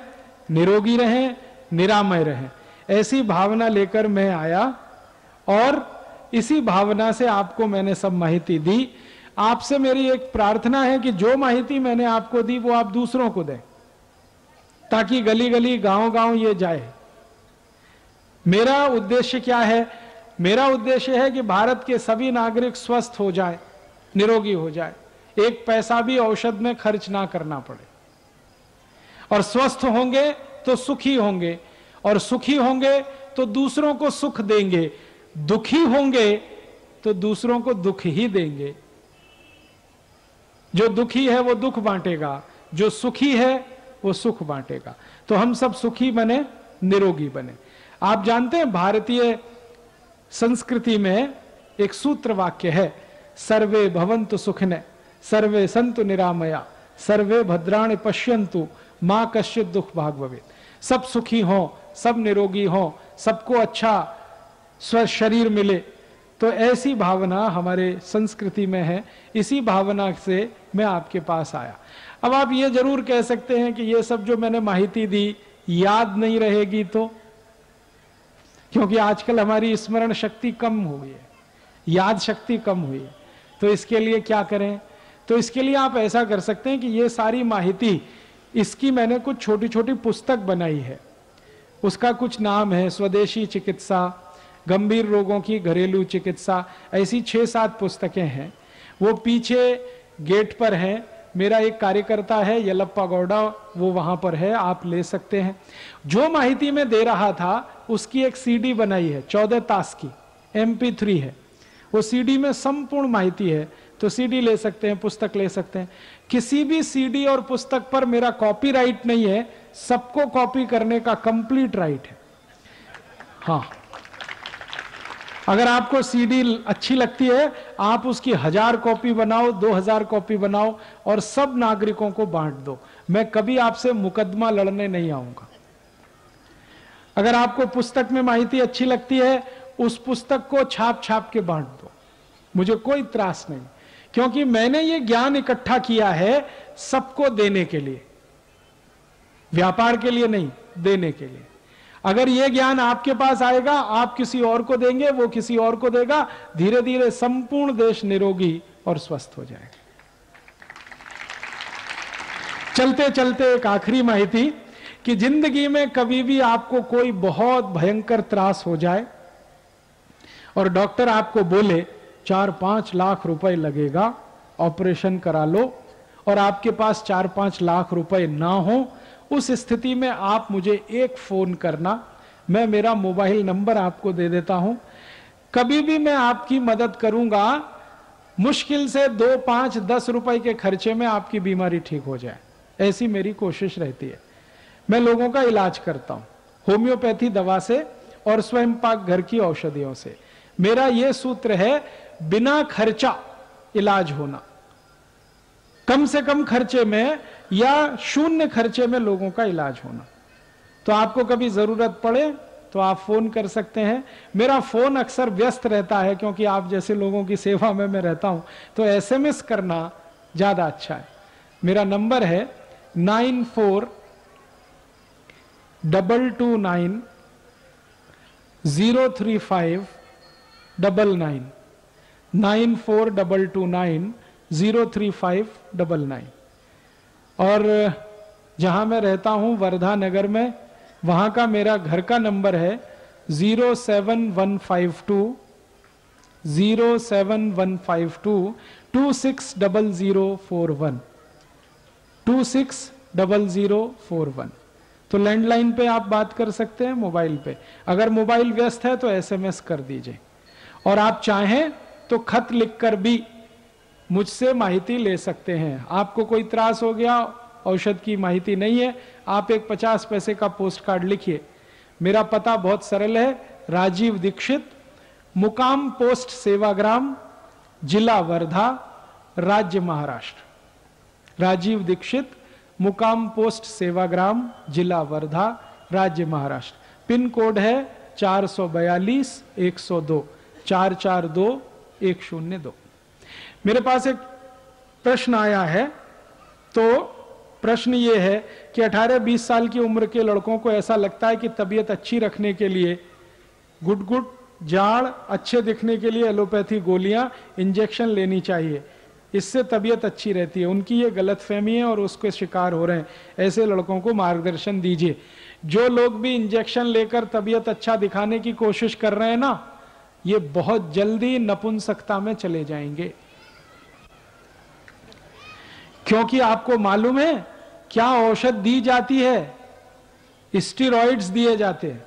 निरोगी रहें, निरामय रहें, ऐसी भावना लेकर मैं आया। और इसी भावना से आपको मैंने सब माहिती दी। आपसे मेरी एक प्रार्थना है कि जो माहिती मैंने आपको दी वो आप दूसरों को दें, ताकि गली गली, गांव गांव ये जाए। मेरा उद्देश्य क्या है? मेरा उद्देश्य है कि भारत के सभी नागरिक स्वस्थ हो जाए, निरोगी हो जाए, एक पैसा भी औषध में खर्च ना करना पड़े। और स्वस्थ होंगे तो सुखी होंगे, और सुखी होंगे तो दूसरों को सुख देंगे, दुखी होंगे तो दूसरों को दुख ही देंगे। जो दुखी है वो दुख बांटेगा, जो सुखी है वो सुख बांटेगा। तो हम सब सुखी बने, निरोगी बने। आप जानते हैं भारतीय संस्कृति में एक सूत्र वाक्य है, सर्वे भवन्तु सुखिनः, सर्वे सन्तु निरामया, सर्वे भद्राणि पश्यन्तु, मां कश्चित् दुख भाग् भवेत्। सब सुखी हो, सब निरोगी हो, सबको अच्छा स्वस्थ शरीर मिले। तो ऐसी भावना हमारे संस्कृति में है, इसी भावना से मैं आपके पास आया। अब आप ये जरूर कह सकते हैं कि ये सब जो मैंने माहिती दी याद नहीं रहेगी, तो क्योंकि आजकल हमारी स्मरण शक्ति कम हुई है, याद शक्ति कम हुई है। तो इसके लिए क्या करें? तो इसके लिए आप ऐसा कर सकते हैं कि ये सारी माहिती, इसकी मैंने कुछ छोटी छोटी पुस्तक बनाई है। उसका कुछ नाम है स्वदेशी चिकित्सा, गंभीर रोगों की घरेलू चिकित्सा, ऐसी छः सात पुस्तकें हैं। वो पीछे गेट पर हैं, मेरा एक कार्यकर्ता है यलप्पा गौड़ा, वो वहाँ पर है, आप ले सकते हैं। जो माहिती मैं दे रहा था उसकी एक सीडी बनाई है, चौदह तास की एम पी थ्री है। वो सीडी में संपूर्ण माहिती है, तो सीडी ले सकते हैं, पुस्तक ले सकते हैं। किसी भी सीडी और पुस्तक पर मेरा कॉपीराइट नहीं है, सबको कॉपी करने का कंप्लीट राइट है। हाँ, अगर आपको सीडी अच्छी लगती है आप उसकी हजार कॉपी बनाओ, दो हजार कॉपी बनाओ और सब नागरिकों को बांट दो। मैं कभी आपसे मुकदमा लड़ने नहीं आऊंगा। अगर आपको पुस्तक में माहिती अच्छी लगती है उस पुस्तक को छाप छाप के बांट दो, मुझे कोई त्रास नहीं, क्योंकि मैंने ये ज्ञान इकट्ठा किया है सबको देने के लिए, व्यापार के लिए नहीं, देने के लिए। अगर ये ज्ञान आपके पास आएगा आप किसी और को देंगे, वो किसी और को देगा, धीरे धीरे संपूर्ण देश निरोगी और स्वस्थ हो जाएगा। चलते चलते एक आखिरी माहिती कि जिंदगी में कभी भी आपको कोई बहुत भयंकर त्रास हो जाए और डॉक्टर आपको बोले चार पांच लाख रुपए लगेगा, ऑपरेशन करा लो, और आपके पास चार पांच लाख रुपए ना हो, उस स्थिति में आप मुझे एक फोन करना, मैं मेरा मोबाइल नंबर आपको दे देता हूं, कभी भी मैं आपकी मदद करूंगा, मुश्किल से दो पांच दस रुपए के खर्चे में आपकी बीमारी ठीक हो जाए, ऐसी मेरी कोशिश रहती है। मैं लोगों का इलाज करता हूं होम्योपैथी दवा से और स्वयं पाक घर की औषधियों से। मेरा यह सूत्र है बिना खर्चा इलाज होना, कम से कम खर्चे में या शून्य खर्चे में लोगों का इलाज होना। तो आपको कभी जरूरत पड़े तो आप फोन कर सकते हैं। मेरा फोन अक्सर व्यस्त रहता है क्योंकि आप जैसे लोगों की सेवा में मैं रहता हूं, तो एसएमएस करना ज्यादा अच्छा है। मेरा नंबर है nine four double two nine zero three five double nine, nine four double two nine zero three five double nine. और जहां मैं रहता हूं वर्धा नगर में, वहां का मेरा घर का नंबर है zero seven one five two zero seven one five two two six double zero four one, two six double zero four one. तो लैंडलाइन पे आप बात कर सकते हैं, मोबाइल पे अगर मोबाइल व्यस्त है तो एसएमएस कर दीजिए, और आप चाहें तो खत लिखकर भी मुझसे माहिती ले सकते हैं। आपको कोई त्रास हो गया, औषध की माहिती नहीं है, आप एक पचास पैसे का पोस्ट कार्ड लिखिए। मेरा पता बहुत सरल है, राजीव दीक्षित, मुकाम पोस्ट सेवाग्राम, जिला वर्धा, राज्य महाराष्ट्र। राजीव दीक्षित, मुकाम पोस्ट सेवाग्राम, जिला वर्धा, राज्य महाराष्ट्र। पिन कोड है चार सौ बयालीस एक सौ दो, चार चार दो एक शून्य दो। मेरे पास एक प्रश्न आया है, तो प्रश्न ये है कि अठारह बीस साल की उम्र के लड़कों को ऐसा लगता है कि तबीयत अच्छी रखने के लिए गुटगुट जाड़, अच्छे दिखने के लिए एलोपैथी गोलियां, इंजेक्शन लेनी चाहिए, इससे तबीयत अच्छी रहती है। उनकी ये गलतफहमी है और उसके शिकार हो रहे हैं। ऐसे लड़कों को मार्गदर्शन दीजिए। जो लोग भी इंजेक्शन लेकर तबीयत अच्छा दिखाने की कोशिश कर रहे हैं ना, ये बहुत जल्दी नपुंसकता में चले जाएंगे, क्योंकि आपको मालूम है क्या औषध दी जाती है? स्टीरॉइड्स दिए जाते हैं,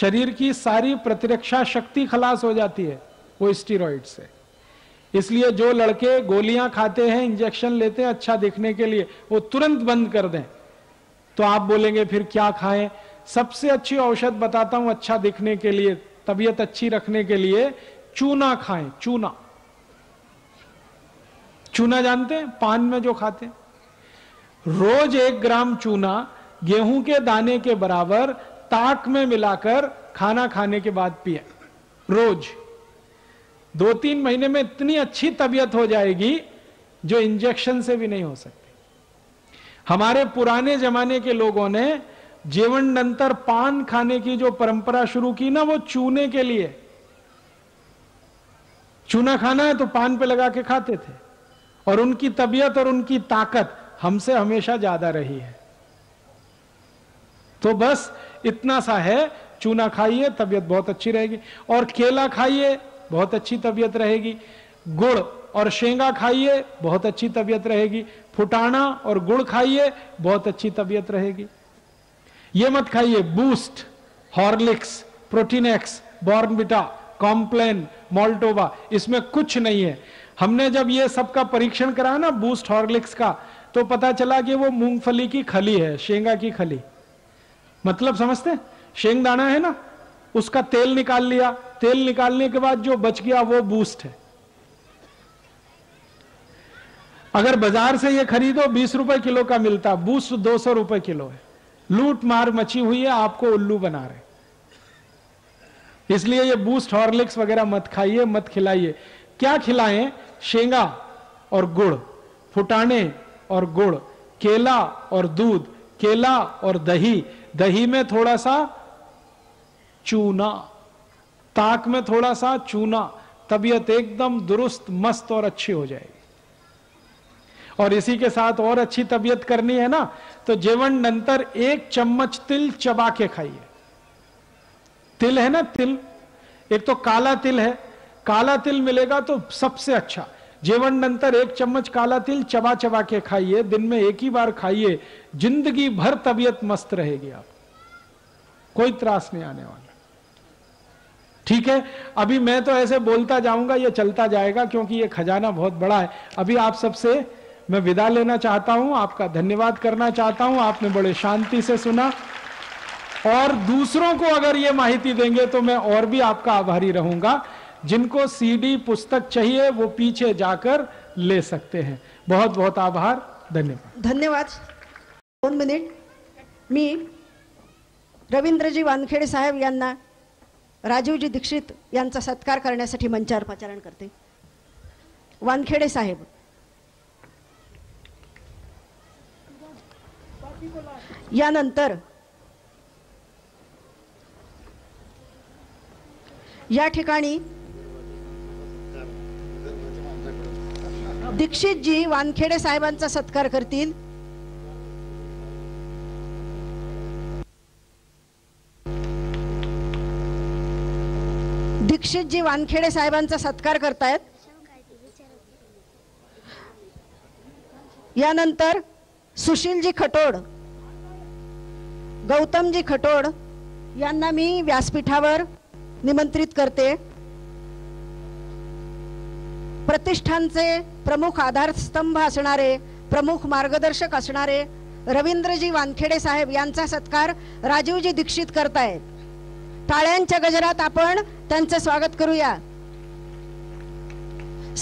शरीर की सारी प्रतिरक्षा शक्ति खलास हो जाती है वो स्टीरॉइड से। इसलिए जो लड़के गोलियां खाते हैं, इंजेक्शन लेते हैं अच्छा दिखने के लिए, वो तुरंत बंद कर दें। तो आप बोलेंगे फिर क्या खाएं? सबसे अच्छी औषध बताता हूं अच्छा दिखने के लिए, तबीयत अच्छी रखने के लिए, चूना खाएं। चूना चूना जानते हैं? पान में जो खाते हैं। रोज एक ग्राम चूना गेहूं के दाने के बराबर ताक में मिलाकर खाना खाने के बाद पिए रोज। दो तीन महीने में इतनी अच्छी तबीयत हो जाएगी जो इंजेक्शन से भी नहीं हो सकती। हमारे पुराने जमाने के लोगों ने जीवनंतर पान खाने की जो परंपरा शुरू की ना, वो चूने के लिए। चूना खाना है तो पान पे लगा के खाते थे, और उनकी तबीयत और उनकी ताकत हमसे हमेशा ज्यादा रही है। तो बस इतना सा है, चूना खाइए तबीयत बहुत अच्छी रहेगी, और केला खाइए बहुत अच्छी तबीयत रहेगी, गुड़ और शेंगा खाइए बहुत अच्छी तबीयत रहेगी, फुटाना और गुड़ खाइए बहुत अच्छी तबीयत रहेगी। ये मत खाइए Boost, Horlicks, Protinex, Bournvita, Complan, Maltova, इसमें कुछ नहीं है। हमने जब ये सब का परीक्षण कराया ना बूस्ट हॉर्लिक्स का, तो पता चला कि वो मूंगफली की खली है, शेंगा की खली, मतलब समझते, शेंग दाना है ना, उसका तेल निकाल लिया, तेल निकालने के बाद जो बच गया वो बूस्ट है। अगर बाजार से ये खरीदो बीस रुपए किलो का मिलता, बूस्ट दो सौ रुपए किलो है। लूट मार मची हुई है, आपको उल्लू बना रहे। इसलिए ये बूस्ट हॉर्लिक्स वगैरह मत खाइए, मत खिलाइए। क्या खिलाएं? शेंगा और गुड़, फुटाने और गुड़, केला और दूध, केला और दही, दही में थोड़ा सा चूना, ताक में थोड़ा सा चूना, तबीयत एकदम दुरुस्त, मस्त और अच्छी हो जाएगी। और इसी के साथ और अच्छी तबीयत करनी है ना, तो जेवन नंतर एक चम्मच तिल चबा के खाइए। तिल है ना, तिल, एक तो काला तिल है, काला तिल मिलेगा तो सबसे अच्छा। जेवन नंतर एक चम्मच काला तिल चबा चबा के खाइए, दिन में एक ही बार खाइए, जिंदगी भर तबीयत मस्त रहेगी, आप कोई त्रास नहीं आने वाला। ठीक है, अभी मैं तो ऐसे बोलता जाऊंगा, ये चलता जाएगा, क्योंकि ये खजाना बहुत बड़ा है। अभी आप सबसे मैं विदा लेना चाहता हूं, आपका धन्यवाद करना चाहता हूं, आपने बड़े शांति से सुना, और दूसरों को अगर ये माहिती देंगे तो मैं और भी आपका आभारी रहूंगा। जिनको सीडी पुस्तक चाहिए वो पीछे जाकर ले सकते हैं। बहुत बहुत आभार, धन्यवाद। धन्यवाद। दोन मिनिट मी रविन्द्र जी वानखेड़े साहेब यांना राजीव जी दीक्षित यांचा सत्कार करण्यासाठी मंचारोपचारण करते। वानखेड़े साहेब, यानंतर या ठिकाणी दीक्षित जी वानखेड़े साहेबांचा सत्कार करतील। दीक्षित जी वानखेड़े साहेबांचा सत्कार करतायत। यानंतर सुशील जी खटोड़, गौतम जी खटोड़ यांना मी व्यासपीठावर निमंत्रित करते। प्रतिष्ठानचे प्रमुख आधारस्तंभ असणारे, प्रमुख मार्गदर्शक असणारे रविन्द्रजी वानखेड़े साहेब यांचा सत्कार राजीवजी दीक्षित करतायत। टाळ्यांच्या गजरात आपण त्यांचे स्वागत करूया।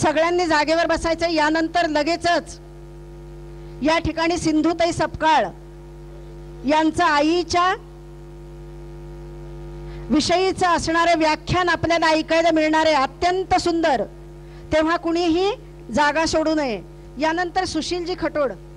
सगळ्यांनी जागेवर बसायचं। यानंतर लगेचच या ठिकाणी सिंधुताई सपकाळ यांचा आईच्या विषयीचं असणारे व्याख्यान आपल्याला ऐकायला मिळणारे अत्यंत सुंदर, तेव्हा कुणीही जागा सोडू नये। यानंतर सुशीलजी खटोड़